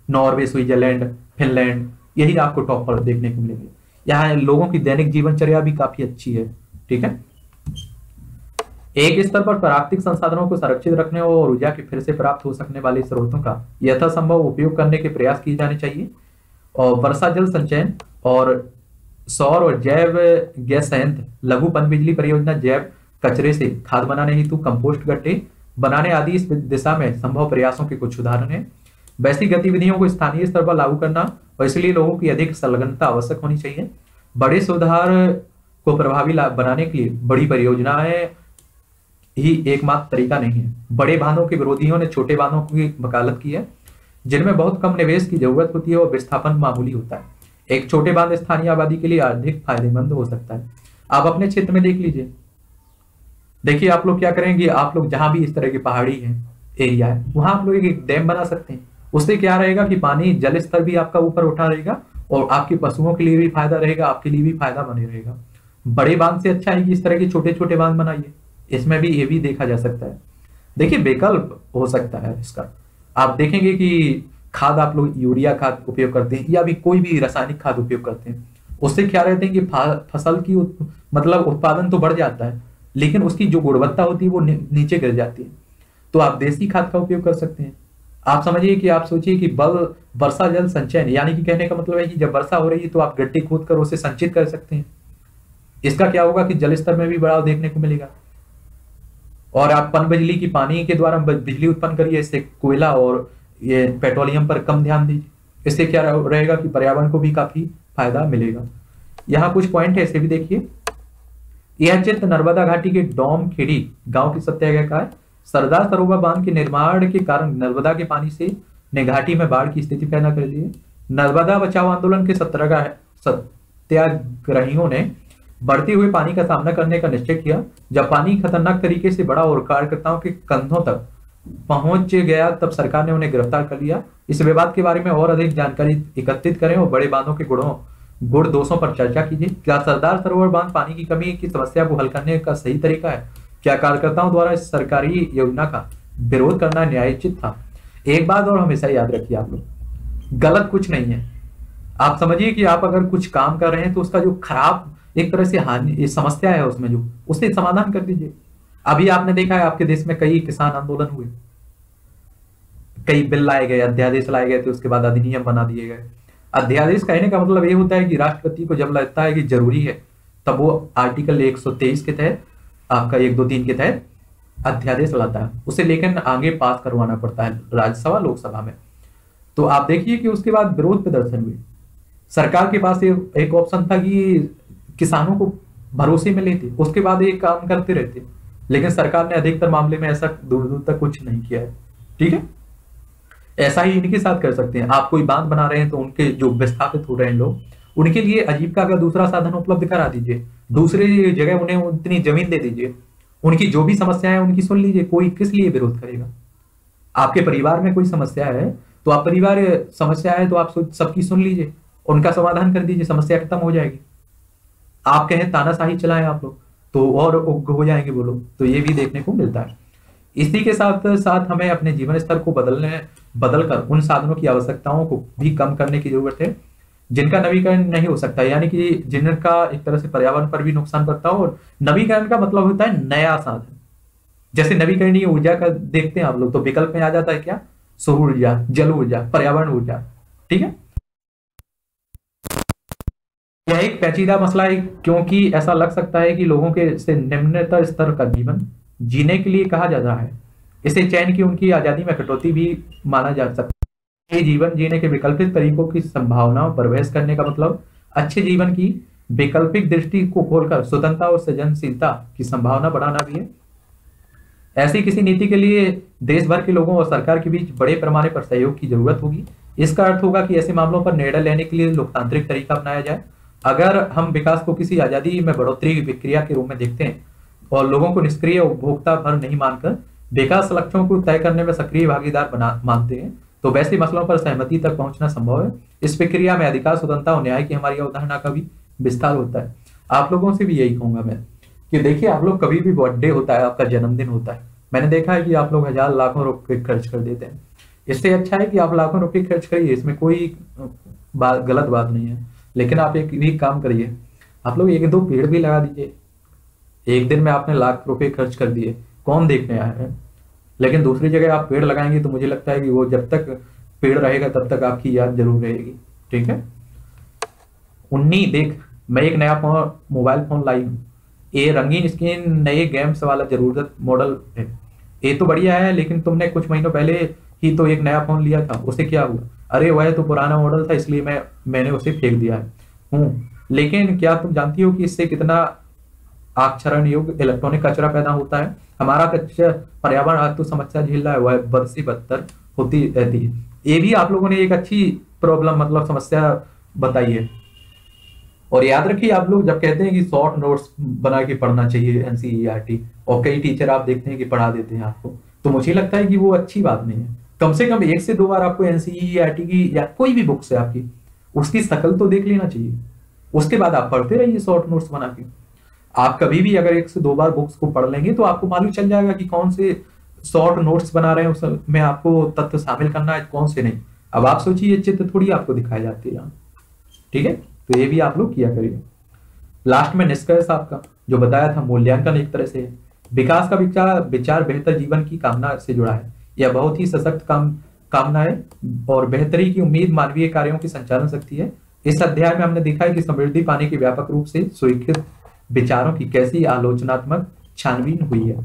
नॉर्वे, स्विट्जरलैंड, फिनलैंड, यही आपको टॉप पर देखने को मिलेंगे। यहाँ लोगों की दैनिक जीवनचर्या भी काफी अच्छी है, ठीक है। एक स्तर पर प्राकृतिक संसाधनों को संरक्षित रखने और ऊर्जा के फिर से प्राप्त हो सकने वाले स्रोतों का यथासंभव उपयोग करने के प्रयास किए जाने चाहिए और वर्षा जल संचयन और सौर और जैव गैस संयंत्र, लघु पन बिजली परियोजना, जैव कचरे से खाद बनाने हेतु कंपोस्ट गड्ढे बनाने आदि इस दिशा में संभव प्रयासों के कुछ उदाहरण है। वैसी गतिविधियों को स्थानीय स्तर पर लागू करना और इसलिए लोगों की अधिक संलग्नता आवश्यक होनी चाहिए। बड़े सुधार को प्रभावी बनाने के लिए बड़ी परियोजनाएं ही एकमात्र तरीका नहीं है। बड़े बांधों के विरोधियों ने छोटे बांधों की वकालत की है जिनमें बहुत कम निवेश की जरूरत होती है और विस्थापन मामूली होता है। एक छोटे बांध स्थानीय आबादी के लिए अधिक फायदेमंद हो सकता है। आप अपने क्षेत्र में देख लीजिए, देखिए आप लोग क्या करेंगे, आप लोग जहां भी इस तरह के पहाड़ी है एरिया है वहां आप लोग एक डैम बना सकते हैं। उससे क्या रहेगा कि पानी जल स्तर भी आपका ऊपर उठा रहेगा और आपके पशुओं के लिए भी फायदा रहेगा, आपके लिए भी फायदा बने रहेगा। बड़े बांध से अच्छा है कि इस तरह के छोटे छोटे बांध बनाइए, इसमें भी ये भी देखा जा सकता है। देखिए विकल्प हो सकता है इसका। आप देखेंगे कि खाद आप लोग यूरिया खाद उपयोग करते हैं या भी कोई भी रासायनिक खाद उपयोग करते हैं, उससे क्या रहते हैं कि फसल की उत, मतलब उत्पादन तो बढ़ जाता है लेकिन उसकी जो गुणवत्ता होती है वो नीचे गिर जाती है। तो आप देसी खाद का उपयोग कर सकते हैं। आप समझिए कि आप सोचिए कि बल वर्षा जल संचयन, यानी कि कहने का मतलब है कि जब वर्षा हो रही है तो आप गड्ढे खोद कर उसे संचित कर सकते हैं। इसका क्या होगा कि जल स्तर में भी बढ़ाव देखने को मिलेगा। और आप पन बिजली की पानी के द्वारा बिजली उत्पन्न करिए, इससे कोयला और ये पेट्रोलियम पर कम ध्यान दीजिए। इससे क्या रहेगा कि पर्यावरण को भी काफी फायदा मिलेगा। यहाँ कुछ पॉइंट है, इसे भी देखिए। यह चित्र नर्मदा घाटी के डोम खेड़ी गाँव की सत्याग्रह का है। सरदार सरोवर बांध के निर्माण के कारण नर्मदा के पानी से ने घाटी में बाढ़ की स्थिति पैदा कर दी। नर्मदा बचाओ आंदोलन के सत्याग्रहियों ने बढ़ते हुए पानी का सामना करने का निश्चय किया। जब पानी खतरनाक तरीके से बढ़ा और कार्यकर्ताओं के कंधों तक पहुंच गया तब सरकार ने उन्हें गिरफ्तार कर लिया। इस विवाद के बारे में और अधिक जानकारी एकत्रित करें और बड़े बांधों के गुणों गुण दोषों पर चर्चा कीजिए। क्या सरदार सरोवर बांध पानी की कमी की समस्या को हल करने का सही तरीका है? क्या कार्यकर्ताओं द्वारा इस सरकारी योजना का विरोध करना न्यायोचित था? एक बात और हमेशा याद रखिए, आप लोग गलत कुछ नहीं है। आप समझिए कि आप अगर कुछ काम कर रहे हैं तो उसका जो खराब एक तरह से हानि समस्या है उसमें जो उसे समाधान कर दीजिए। अभी आपने देखा है आपके देश में कई किसान आंदोलन हुए, कई बिल लाए गए, अध्यादेश लाए गए थे, उसके बाद अधिनियम बना दिए गए। अध्यादेश कहने का मतलब ये होता है कि राष्ट्रपति को जब लगता है कि जरूरी है तब वो आर्टिकल एक सौ तेईस के तहत आपका एक दो तीन के तहत अध्यादेश लाता है, उसे लेकिन आगे पास करवाना पड़ता है राज्यसभा लोकसभा में। तो आप देखिए कि उसके बाद विरोध प्रदर्शन हुए। सरकार के पास एक ऑप्शन था कि किसानों को भरोसे में लेते, उसके बाद ये काम करते रहते, लेकिन सरकार ने अधिकतर मामले में ऐसा दूर दूर तक कुछ नहीं किया है, ठीक है। ऐसा ही इनके साथ कर सकते हैं। आप कोई बांध बना रहे हैं तो उनके जो विस्थापित हो रहे हैं लोग उनके लिए आजीविका का दूसरा साधन उपलब्ध करा दीजिए, दूसरे जगह उन्हें उतनी जमीन दे दीजिए, उनकी जो भी समस्या है उनकी सुन लीजिए। कोई किस लिए विरोध करेगा? आपके परिवार में कोई समस्या है तो आप परिवार समस्या है तो आप सबकी सुन लीजिए, उनका समाधान कर दीजिए, समस्या खत्म हो जाएगी। आप कहें तानाशाही चलाएं आप लोग तो और उग्र हो जाएंगे वो लोग। तो ये भी देखने को मिलता है। इसी के साथ साथ हमें अपने जीवन स्तर को बदलने बदलकर उन साधनों की आवश्यकताओं को भी कम करने की जरूरत है जिनका नवीकरण नहीं हो सकता, यानी कि जिनका एक तरह से पर्यावरण पर भी नुकसान पड़ता हो। और नवीकरण का मतलब होता है नया साधन। जैसे नवीकरणीय ऊर्जा का देखते हैं आप लोग तो विकल्प में आ जाता है क्या, सौर ऊर्जा, जल ऊर्जा, पर्यावरण ऊर्जा, ठीक है। यह एक पेचीदा मसला है, क्योंकि ऐसा लग सकता है कि लोगों के से निम्नतर स्तर का जीवन जीने के लिए कहा जाता है। इसे चयन की उनकी आज़ादी में कटौती भी माना जा सकता है। ये जीवन जीने के वैकल्पिक तरीकों की संभावनाओं पर बहस करने का मतलब अच्छे जीवन की वैकल्पिक दृष्टि को खोलकर स्वतंत्रता और सृजनशीलता की संभावना बढ़ाना भी है। ऐसी किसी नीति के लिए देश भर के लोगों और सरकार के बीच बड़े पैमाने पर सहयोग की जरूरत होगी। इसका अर्थ होगा कि ऐसे मामलों पर निर्णय लेने के लिए लोकतांत्रिक तरीका अपनाया जाए। अगर हम विकास को किसी आज़ादी में बढ़ोतरी की प्रक्रिया के रूप में देखते हैं और लोगों को निष्क्रिय उपभोक्ता भर नहीं मानकर विकास लक्ष्यों को तय करने में सक्रिय भागीदार बना मानते हैं, तो वैसे मसलों पर सहमति तक पहुंचना संभव है। इस प्रक्रिया में अधिकार, स्वतंत्रता और न्याय की हमारी अवधारणा का भी विस्तार होता है। आप लोगों से भी यही कहूंगा मैं कि देखिए, आप लोग कभी भी बर्थडे होता है, आपका जन्मदिन होता है, मैंने देखा है कि आप लोग हजार लाखों रुपये खर्च कर देते हैं। इससे अच्छा है कि आप लाखों रुपये खर्च करिए, इसमें कोई बात गलत बात नहीं है। लेकिन आप एक भी काम करिए, आप लोग एक दो पेड़ भी लगा दीजिए। एक दिन में आपने लाख रुपए खर्च कर दिए, कौन देखने आया है? लेकिन दूसरी जगह आप पेड़ लगाएंगे तो मुझे लगता है कि वो जब तक पेड़ रहेगा तब तक आपकी याद जरूर रहेगी। ठीक है। उन्नी देख, मैं एक नया फोन मोबाइल फोन लाई हूँ। ये रंगीन स्क्रीन नए गेम्स वाला जरूरत मॉडल है, ये तो बढ़िया है, लेकिन तुमने कुछ महीनों पहले ही तो एक नया फोन लिया था, उसे क्या हुआ? अरे वह तो पुराना मॉडल था, इसलिए मैं मैंने उसे फेंक दिया है हूँ। लेकिन क्या तुम जानती हो कि इससे कितना आक्षरण योग्य इलेक्ट्रॉनिक कचरा पैदा होता है? हमारा कचरा पर्यावरण आज तो समस्या झेल रहा है, वह बद से बदतर होती रहती है। ये भी आप लोगों ने एक अच्छी प्रॉब्लम मतलब समस्या बताई है। और याद रखिए, आप लोग जब कहते हैं कि शॉर्ट नोट्स बना के पढ़ना चाहिए एनसीईआरटी, और कई टीचर आप देखते हैं कि पढ़ा देते हैं आपको, तो मुझे लगता है कि वो अच्छी बात नहीं है। कम से कम एक से दो बार आपको एनसीईआरटी की या कोई भी बुक्स है आपकी, उसकी शक्ल तो देख लेना चाहिए। उसके बाद आप पढ़ते रहिए शॉर्ट नोट्स बना के। आप कभी भी अगर एक से दो बार बुक्स को पढ़ लेंगे तो आपको मालूम चल जाएगा कि कौन से शॉर्ट नोट्स बना रहे हैं, उसमें आपको तत्व शामिल करना है, कौन से नहीं। अब आप सोचिए, चित्र थोड़ी आपको दिखाई जाती है यहाँ। ठीक है, तो ये भी आप लोग किया करिए। लास्ट में निष्कर्ष आपका जो बताया था, मूल्यांकन एक तरह से विकास का विचार विचार बेहतर जीवन की कामना से जुड़ा है। यह बहुत ही सशक्त काम कामना है और बेहतरी की उम्मीद मानवीय कार्यों की संचालन शक्ति है। इस अध्याय में हमने देखा है कि समृद्धि पाने के व्यापक रूप से स्वीकृत विचारों की कैसी आलोचनात्मक छानबीन हुई है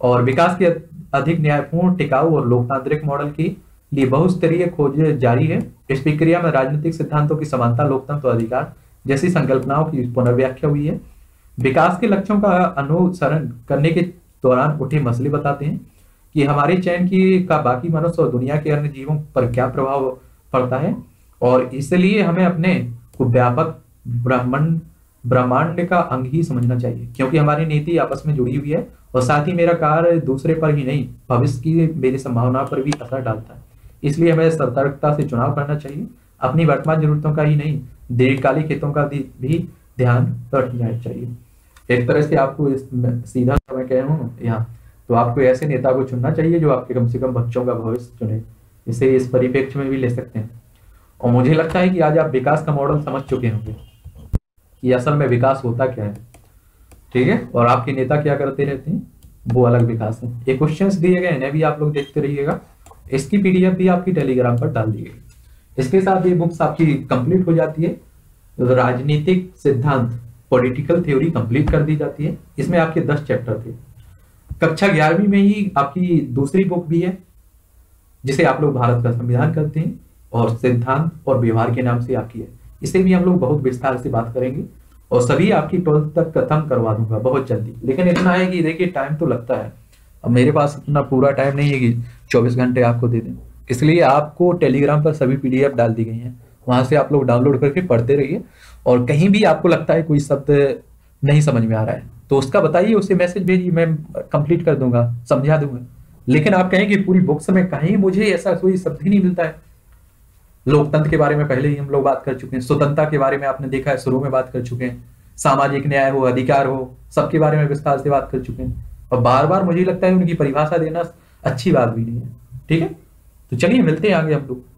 और विकास के अधिक न्यायपूर्ण, टिकाऊ और लोकतांत्रिक मॉडल के लिए बहुस्तरीय खोज जारी है। इस प्रक्रिया में राजनीतिक सिद्धांतों की समानता, लोकतंत्र, अधिकार जैसी संकल्पनाओं की पुनर्व्याख्या हुई है। विकास के लक्ष्यों का अनुसरण करने के दौरान उठे मसले बताते हैं कि हमारे चयन की का बाकी मनुष्य और दुनिया के अन्य जीवों पर क्या प्रभाव पड़ता है, और इसलिए हमें अपने को व्यापक ब्रह्मांड ब्रह्मांड का अंग ही समझना चाहिए, क्योंकि हमारी नीति आपस में जुड़ी हुई है। और साथ ही मेरा कार्य दूसरे पर ही नहीं, भविष्य की मेरी संभावना पर भी असर डालता है। इसलिए हमें सतर्कता से चुनाव करना चाहिए, अपनी वर्तमान जरूरतों का ही नहीं, दीर्घकालिक हितों का भी ध्यान रखना चाहिए। एक तरह से आपको सीधा मैं कह रहा हूँ यहाँ, तो आपको ऐसे नेता को चुनना चाहिए जो आपके कम से कम बच्चों का भविष्य चुने। इसे इस परिप्रेक्ष्य में भी ले सकते हैं। और मुझे लगता है कि आज आप विकास का मॉडल समझ चुके होंगे कि असल में विकास होता क्या है। ठीक है, और आपके नेता क्या करते रहते हैं वो अलग विकास है। ये क्वेश्चंस दिए गए, इन्हें भी आप लोग देखते रहिएगा। इसकी पीडीएफ भी आपकी टेलीग्राम पर डाल दी गई। इसके साथ ये बुक्स आपकी कंप्लीट हो जाती है। राजनीतिक सिद्धांत, पॉलिटिकल थ्योरी कंप्लीट कर दी जाती है। इसमें आपके दस चैप्टर थे। कक्षा ग्यारहवीं में ही आपकी दूसरी बुक भी है, जिसे आप लोग भारत का संविधान कहते हैं और सिद्धांत और व्यवहार के नाम से आपकी है। इसे भी हम लोग बहुत विस्तार से बात करेंगे और सभी आपकी ट्वेल्थ तक खत्म करवा दूंगा बहुत जल्दी। लेकिन इतना है कि देखिए, टाइम तो लगता है। अब मेरे पास इतना पूरा टाइम नहीं है कि चौबीस घंटे आपको दे दें, इसलिए आपको टेलीग्राम पर सभी पीडीएफ डाल दी गई हैं। वहाँ से आप लोग डाउनलोड करके पढ़ते रहिए, और कहीं भी आपको लगता है कोई शब्द नहीं समझ में आ रहा है तो उसका बताइए, उसे मैसेज भेजिए, मैं कंप्लीट कर दूंगा, समझा दूंगा। लेकिन आप कहेंगे पूरी बुक्स में कहीं मुझे ऐसा कोई शब्द ही नहीं मिलता है। लोकतंत्र के बारे में पहले ही हम लोग बात कर चुके हैं, स्वतंत्रता के बारे में आपने देखा है, शुरू में बात कर चुके हैं, सामाजिक न्याय हो, अधिकार हो, सबके बारे में विस्तार से बात कर चुके हैं। और बार बार मुझे लगता है उनकी परिभाषा देना अच्छी बात भी नहीं है। ठीक है, तो चलिए मिलते हैं आगे हम लोग।